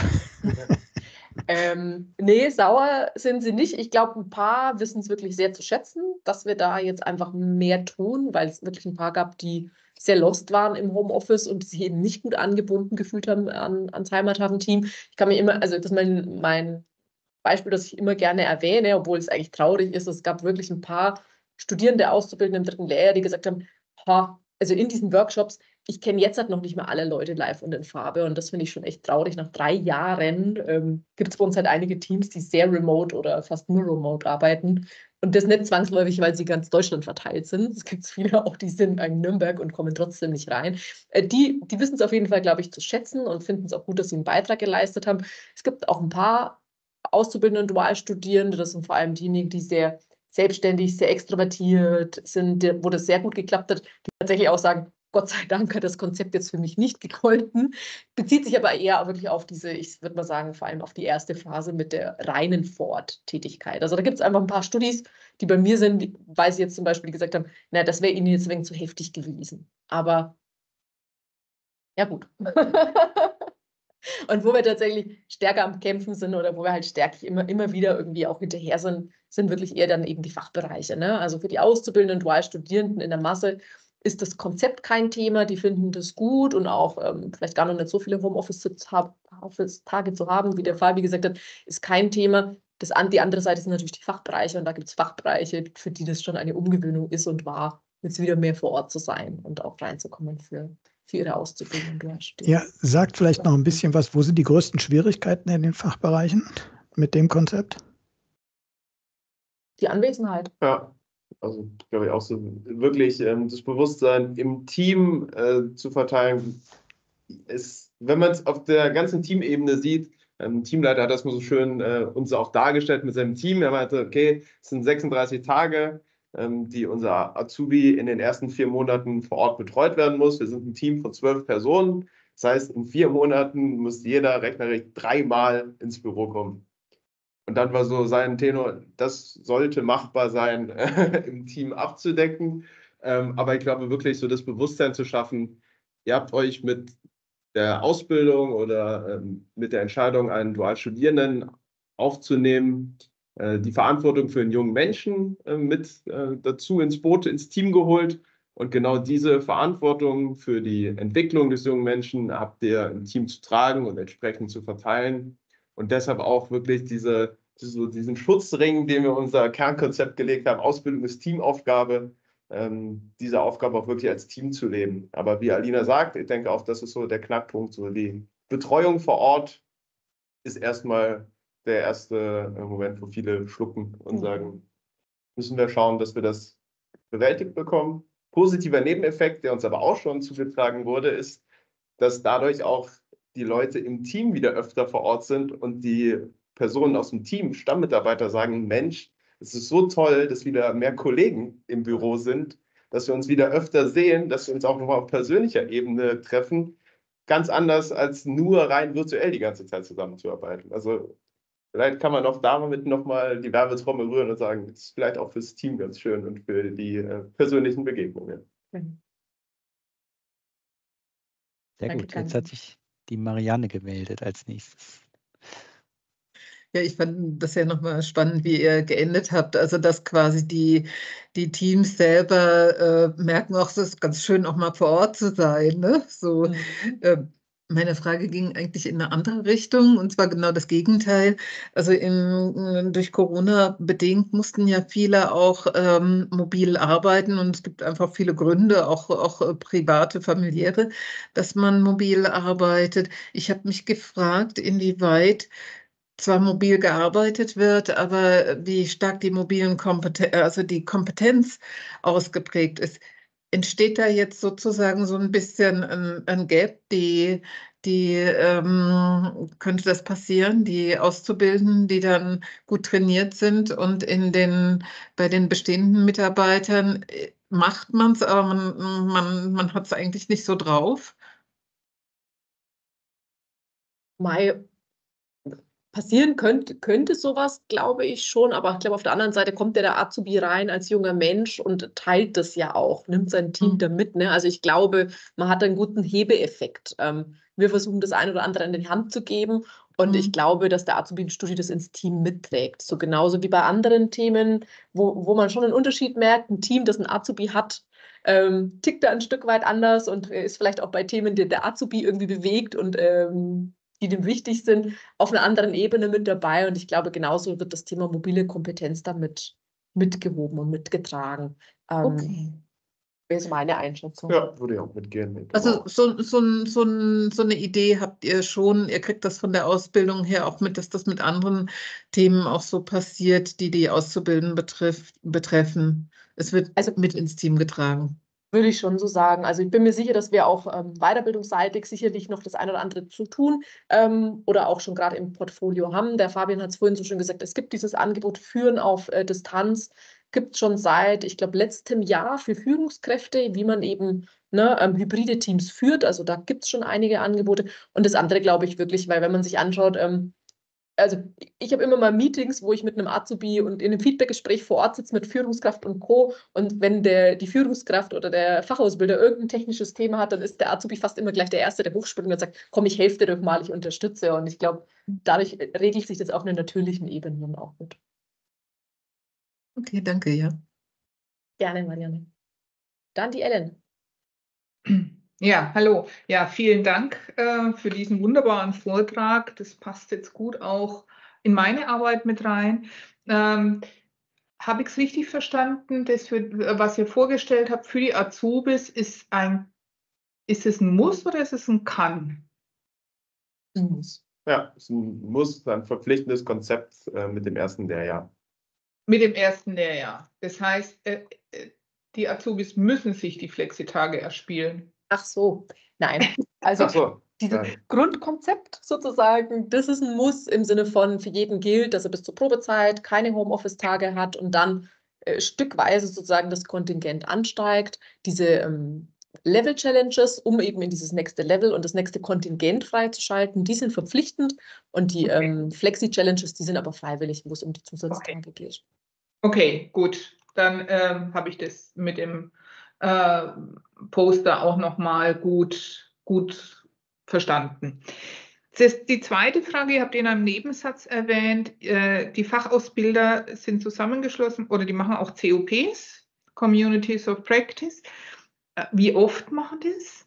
Ähm, nee, sauer sind sie nicht. Ich glaube, ein paar wissen es wirklich sehr zu schätzen, dass wir da jetzt einfach mehr tun, weil es wirklich ein paar gab, die sehr lost waren im Homeoffice und sich eben nicht gut angebunden gefühlt haben an, ans Heimathafen-Team. Ich kann mir immer, also das ist mein, mein Beispiel, das ich immer gerne erwähne, obwohl es eigentlich traurig ist. Es gab wirklich ein paar Studierende, Auszubildende im dritten Lehrjahr, die gesagt haben, ha, also in diesen Workshops, ich kenne jetzt halt noch nicht mal alle Leute live und in Farbe und das finde ich schon echt traurig. Nach drei Jahren ähm, gibt es bei uns halt einige Teams, die sehr remote oder fast nur remote arbeiten und das nicht zwangsläufig, weil sie ganz Deutschland verteilt sind. Es gibt viele auch, die sind in Nürnberg und kommen trotzdem nicht rein. Äh, die die wissen es auf jeden Fall, glaube ich, zu schätzen und finden es auch gut, dass sie einen Beitrag geleistet haben. Es gibt auch ein paar Auszubildende und Dualstudierende, das sind vor allem diejenigen, die sehr selbstständig, sehr extrovertiert sind, wo das sehr gut geklappt hat, die tatsächlich auch sagen, Gott sei Dank hat das Konzept jetzt für mich nicht gegolten, bezieht sich aber eher wirklich auf diese, ich würde mal sagen, vor allem auf die erste Phase mit der reinen Vor-Ort-Tätigkeit. Also da gibt es einfach ein paar Studis, die bei mir sind, weil sie jetzt zum Beispiel gesagt haben, na, das wäre ihnen jetzt ein wenig zu heftig gewesen. Aber ja gut. Und wo wir tatsächlich stärker am Kämpfen sind oder wo wir halt stärker immer, immer wieder irgendwie auch hinterher sind, sind wirklich eher dann eben die Fachbereiche. Ne? Also für die Auszubildenden, Dualstudierenden in der Masse ist das Konzept kein Thema, die finden das gut und auch ähm, vielleicht gar noch nicht so viele Homeoffice-Tage zu haben, wie der Fabi gesagt hat, ist kein Thema. Das, die andere Seite sind natürlich die Fachbereiche und da gibt es Fachbereiche, für die das schon eine Umgewöhnung ist und war, jetzt wieder mehr vor Ort zu sein und auch reinzukommen für, für ihre Auszubildenden. Ja, sagt vielleicht noch ein bisschen was, wo sind die größten Schwierigkeiten in den Fachbereichen mit dem Konzept? Die Anwesenheit. Ja. Also, glaube ich, auch so wirklich ähm, das Bewusstsein im Team äh, zu verteilen, ist, wenn man es auf der ganzen Teamebene sieht, ähm, Teamleiter hat das mal so schön äh, uns auch dargestellt mit seinem Team. Er meinte, okay, es sind sechsunddreißig Tage, ähm, die unser Azubi in den ersten vier Monaten vor Ort betreut werden muss. Wir sind ein Team von zwölf Personen. Das heißt, in vier Monaten muss jeder rechnerisch dreimal ins Büro kommen. Und dann war so sein Tenor, das sollte machbar sein, im Team abzudecken. Ähm, aber ich glaube wirklich, so das Bewusstsein zu schaffen, ihr habt euch mit der Ausbildung oder ähm, mit der Entscheidung, einen Dualstudierenden aufzunehmen, äh, die Verantwortung für einen jungen Menschen äh, mit äh, dazu ins Boot, ins Team geholt. Und genau diese Verantwortung für die Entwicklung des jungen Menschen habt ihr im Team zu tragen und entsprechend zu verteilen. Und deshalb auch wirklich diese so diesen Schutzring, den wir unser Kernkonzept gelegt haben, Ausbildung ist Teamaufgabe, ähm, diese Aufgabe auch wirklich als Team zu leben. Aber wie Alina sagt, ich denke auch, das ist so der Knackpunkt, so die Betreuung vor Ort ist erstmal der erste Moment, wo viele schlucken und sagen, müssen wir schauen, dass wir das bewältigt bekommen. Positiver Nebeneffekt, der uns aber auch schon zugetragen wurde, ist, dass dadurch auch die Leute im Team wieder öfter vor Ort sind und die Personen aus dem Team, Stammmitarbeiter, sagen, Mensch, es ist so toll, dass wieder mehr Kollegen im Büro sind, dass wir uns wieder öfter sehen, dass wir uns auch nochmal auf persönlicher Ebene treffen. Ganz anders, als nur rein virtuell die ganze Zeit zusammenzuarbeiten. Also vielleicht kann man auch damit nochmal die Werbetrommel rühren und sagen, das ist vielleicht auch fürs Team ganz schön und für die äh, persönlichen Begegnungen. Sehr Danke, gut, jetzt hat sich die Marianne gemeldet als nächstes. Ja, ich fand das ja nochmal spannend, wie ihr geendet habt. Also, dass quasi die, die Teams selber äh, merken auch, es ist ganz schön, auch mal vor Ort zu sein. Ne? So, mhm. äh, meine Frage ging eigentlich in eine andere Richtung, und zwar genau das Gegenteil. Also im, durch Corona bedingt mussten ja viele auch ähm, mobil arbeiten, und es gibt einfach viele Gründe, auch, auch private, familiäre, dass man mobil arbeitet. Ich habe mich gefragt, inwieweit zwar mobil gearbeitet wird, aber wie stark die mobilen Kompeten- also die Kompetenz ausgeprägt ist. Entsteht da jetzt sozusagen so ein bisschen ein, ein Gap, die, die ähm, könnte das passieren, die Auszubildenden, die dann gut trainiert sind, und in den, bei den bestehenden Mitarbeitern macht man es, aber man, man, man hat es eigentlich nicht so drauf? Mai. Passieren könnte, könnte sowas, glaube ich schon, aber ich glaube, auf der anderen Seite kommt ja der Azubi rein als junger Mensch und teilt das ja auch, nimmt sein Team mhm. da mit. Ne? Also ich glaube, man hat einen guten Hebeeffekt. Ähm, wir versuchen, das ein oder andere in die Hand zu geben, und mhm. ich glaube, dass der Azubi-Studie das ins Team mitträgt. So genauso wie bei anderen Themen, wo, wo man schon einen Unterschied merkt, ein Team, das ein Azubi hat, ähm, tickt da ein Stück weit anders und ist vielleicht auch bei Themen, die der Azubi irgendwie bewegt und ähm, die dem wichtig sind, auf einer anderen Ebene mit dabei. Und ich glaube, genauso wird das Thema mobile Kompetenz damit mitgehoben und mitgetragen. Ähm, okay. Das ist meine Einschätzung. Ja, würde ich auch mitgehen. Also so, so, so, so eine Idee habt ihr schon. Ihr kriegt das von der Ausbildung her auch mit, dass das mit anderen Themen auch so passiert, die die Auszubildenden betrifft, betreffen. Es wird also mit ins Team getragen. Würde ich schon so sagen. Also ich bin mir sicher, dass wir auch ähm, weiterbildungsseitig sicherlich noch das ein oder andere zu tun ähm, oder auch schon gerade im Portfolio haben. Der Fabian hat es vorhin so schön gesagt, es gibt dieses Angebot Führen auf äh, Distanz, gibt es schon seit, ich glaube, letztem Jahr für Führungskräfte, wie man eben ne, ähm, hybride Teams führt. Also da gibt es schon einige Angebote. Und das andere glaube ich wirklich, weil wenn man sich anschaut, ähm, also ich habe immer mal Meetings, wo ich mit einem Azubi und in einem Feedbackgespräch vor Ort sitze mit Führungskraft und Co. Und wenn der, die Führungskraft oder der Fachausbilder irgendein technisches Thema hat, dann ist der Azubi fast immer gleich der Erste, der hochspringt und sagt, komm, ich helfe dir doch mal, ich unterstütze. Und ich glaube, dadurch regelt sich das auf einer natürlichen Ebene dann auch mit. Okay, danke, ja. Gerne, Marianne. Dann die Ellen. Ja, hallo. Ja, vielen Dank äh, für diesen wunderbaren Vortrag. Das passt jetzt gut auch in meine Arbeit mit rein. Ähm, habe ich es richtig verstanden, dass für, was ihr vorgestellt habt für die Azubis, ist, ein, ist es ein Muss oder ist es ein Kann? Ein Muss. Ja, es ist ein Muss, ein verpflichtendes Konzept äh, mit dem ersten Lehrjahr. Mit dem ersten Lehrjahr. Das heißt, äh, die Azubis müssen sich die Flexitage erspielen. Ach so, nein. Also so, dieses nein. Grundkonzept sozusagen, das ist ein Muss im Sinne von, für jeden gilt, dass er bis zur Probezeit keine Homeoffice-Tage hat und dann äh, stückweise sozusagen das Kontingent ansteigt. Diese ähm, Level-Challenges, um eben in dieses nächste Level und das nächste Kontingent freizuschalten, die sind verpflichtend, und die okay. ähm, Flexi-Challenges, die sind aber freiwillig, wo es um die Zusatztage okay. geht. Okay, gut. Dann ähm, habe ich das mit dem äh, Poster auch nochmal gut, gut verstanden. Das, die zweite Frage, ihr habt in einem Nebensatz erwähnt, äh, die Fachausbilder sind zusammengeschlossen oder die machen auch C O Ps, Communities of Practice. Äh, wie oft machen das?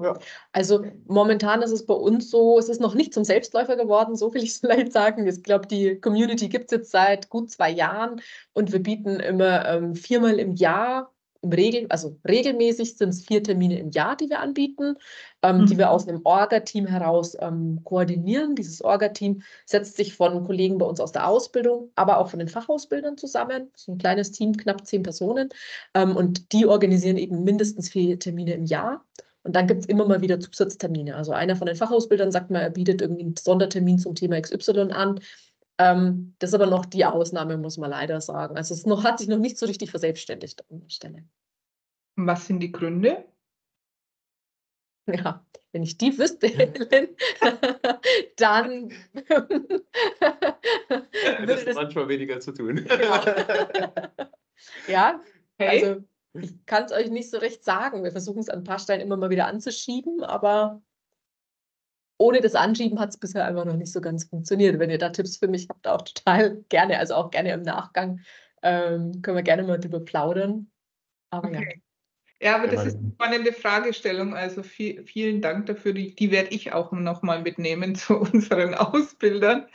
Ja. Also momentan ist es bei uns so, es ist noch nicht zum Selbstläufer geworden, so will ich es vielleicht sagen. Ich glaube, die Community gibt es jetzt seit gut zwei Jahren, und wir bieten immer ähm, viermal im Jahr im Regel, also regelmäßig sind es vier Termine im Jahr, die wir anbieten, ähm, mhm. die wir aus einem Orga-Team heraus ähm, koordinieren. Dieses Orga-Team setzt sich von Kollegen bei uns aus der Ausbildung, aber auch von den Fachausbildern zusammen. Das ist ein kleines Team, knapp zehn Personen. Ähm, und die organisieren eben mindestens vier Termine im Jahr. Und dann gibt es immer mal wieder Zusatztermine. Also einer von den Fachausbildern sagt mal, er bietet irgendwie einen Sondertermin zum Thema X Y an. Ähm, das ist aber noch die Ausnahme, muss man leider sagen. Also es noch, hat sich noch nicht so richtig verselbstständigt an der Stelle. Was sind die Gründe? Ja, wenn ich die wüsste, Helen, dann das hat manchmal weniger zu tun. Genau. Ja, hey. Also ich kann es euch nicht so recht sagen. Wir versuchen es an ein paar Stellen immer mal wieder anzuschieben, aber ohne das Anschieben hat es bisher einfach noch nicht so ganz funktioniert. Wenn ihr da Tipps für mich habt, auch total gerne, also auch gerne im Nachgang, ähm, können wir gerne mal drüber plaudern. Aber okay. Ja. Ja, aber das ist eine spannende Fragestellung. Also viel, vielen Dank dafür. Die, die werde ich auch nochmal mitnehmen zu unseren Ausbildern.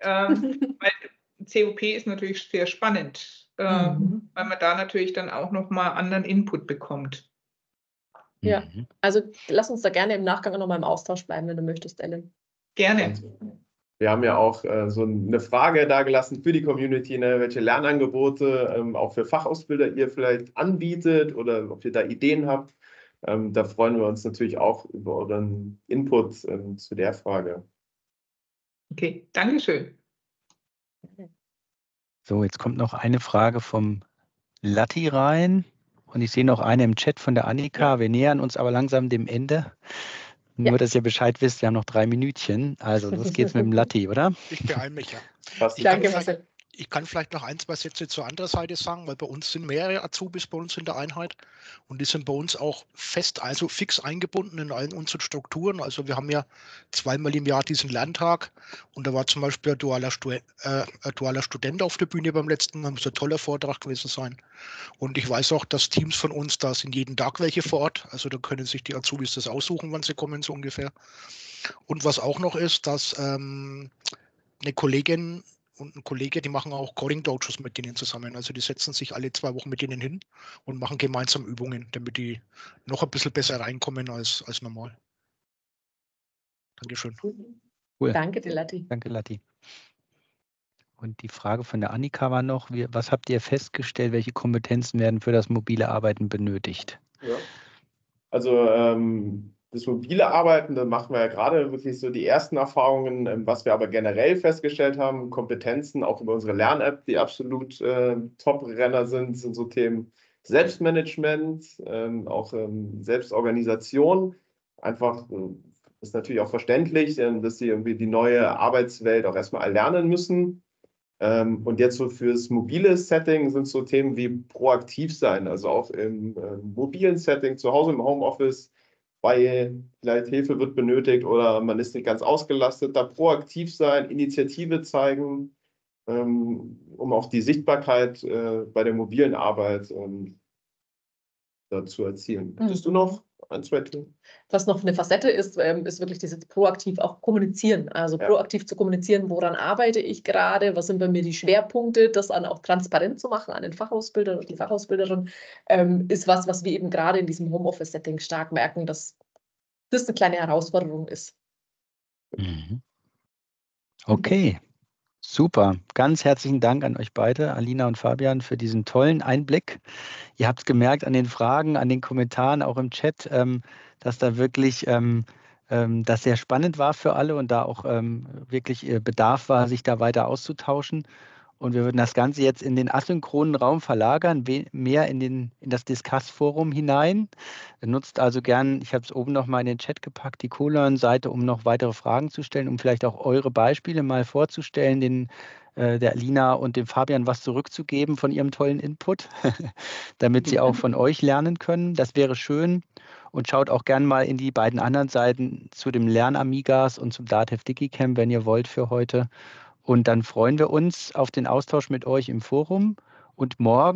Ähm, weil C O P ist natürlich sehr spannend, äh, mhm. weil man da natürlich dann auch nochmal anderen Input bekommt. Ja, also lass uns da gerne im Nachgang nochmal im Austausch bleiben, wenn du möchtest, Ellen. Gerne. Wir haben ja auch äh, so eine Frage dagelassen für die Community, ne, welche Lernangebote ähm, auch für Fachausbilder ihr vielleicht anbietet oder ob ihr da Ideen habt. Ähm, da freuen wir uns natürlich auch über euren Input ähm, zu der Frage. Okay, Dankeschön. So, jetzt kommt noch eine Frage vom Latti rein. Und ich sehe noch eine im Chat von der Annika. Ja. Wir nähern uns aber langsam dem Ende. Nur, ja. dass ihr Bescheid wisst, wir haben noch drei Minütchen. Also, los geht's mit dem Latti, oder? Ich beeile mich, ja. Ich Danke, Marcel. Ich kann vielleicht noch ein, zwei Sätze zur anderen Seite sagen, weil bei uns sind mehrere Azubis bei uns in der Einheit und die sind bei uns auch fest, also fix eingebunden in allen unseren Strukturen. Also wir haben ja zweimal im Jahr diesen Lerntag und da war zum Beispiel ein dualer, äh, ein dualer Student auf der Bühne beim letzten Mal, muss ein toller Vortrag gewesen sein. Und ich weiß auch, dass Teams von uns, da sind jeden Tag welche vor Ort, also da können sich die Azubis das aussuchen, wann sie kommen, so ungefähr. Und was auch noch ist, dass ähm, eine Kollegin und ein Kollege, die machen auch Coding-Dojos mit denen zusammen. Also die setzen sich alle zwei Wochen mit denen hin und machen gemeinsam Übungen, damit die noch ein bisschen besser reinkommen als, als normal. Dankeschön. Cool. Danke dir, Latti. Danke, Latti. Und die Frage von der Annika war noch, wie, was habt ihr festgestellt, welche Kompetenzen werden für das mobile Arbeiten benötigt? Ja. Also ähm das mobile Arbeiten, da machen wir ja gerade wirklich so die ersten Erfahrungen, was wir aber generell festgestellt haben, Kompetenzen, auch über unsere Lern-App, die absolut äh, Top-Renner sind, sind so Themen Selbstmanagement, ähm, auch ähm, Selbstorganisation. Einfach äh, ist natürlich auch verständlich, äh, dass sie irgendwie die neue Arbeitswelt auch erstmal erlernen müssen. Ähm, und jetzt so fürs mobile Setting sind so Themen wie proaktiv sein, also auch im äh, mobilen Setting, zu Hause im Homeoffice, weil vielleicht Hilfe wird benötigt oder man ist nicht ganz ausgelastet, da proaktiv sein, Initiative zeigen, ähm, um auch die Sichtbarkeit äh, bei der mobilen Arbeit ähm, zu erzielen. Mhm. Hattest du noch ein, zwei Themen? Was noch eine Facette ist, ähm, ist wirklich dieses proaktiv auch kommunizieren. Also ja. proaktiv zu kommunizieren, woran arbeite ich gerade, was sind bei mir die Schwerpunkte, das dann auch transparent zu machen an den Fachausbildern und die Fachausbilderin, ähm, ist was, was wir eben gerade in diesem Homeoffice-Setting stark merken, dass das eine kleine Herausforderung ist. Mhm. Okay, super. Ganz herzlichen Dank an euch beide, Alina und Fabian, für diesen tollen Einblick. Ihr habt gemerkt an den Fragen, an den Kommentaren, auch im Chat, ähm, dass da wirklich ähm, ähm, das sehr spannend war für alle und da auch ähm, wirklich äh, Bedarf war, sich da weiter auszutauschen. Und wir würden das Ganze jetzt in den asynchronen Raum verlagern, mehr in, den, in das Discuss-Forum hinein. Nutzt also gern, ich habe es oben nochmal in den Chat gepackt, die CoLearn-Seite, um noch weitere Fragen zu stellen, um vielleicht auch eure Beispiele mal vorzustellen, den, äh, der Alina und dem Fabian was zurückzugeben von ihrem tollen Input, damit sie auch von euch lernen können. Das wäre schön. Und schaut auch gern mal in die beiden anderen Seiten zu dem Lernamigas und zum DATEV Tiki-Camp, wenn ihr wollt, für heute. Und dann freuen wir uns auf den Austausch mit euch im Forum und morgen.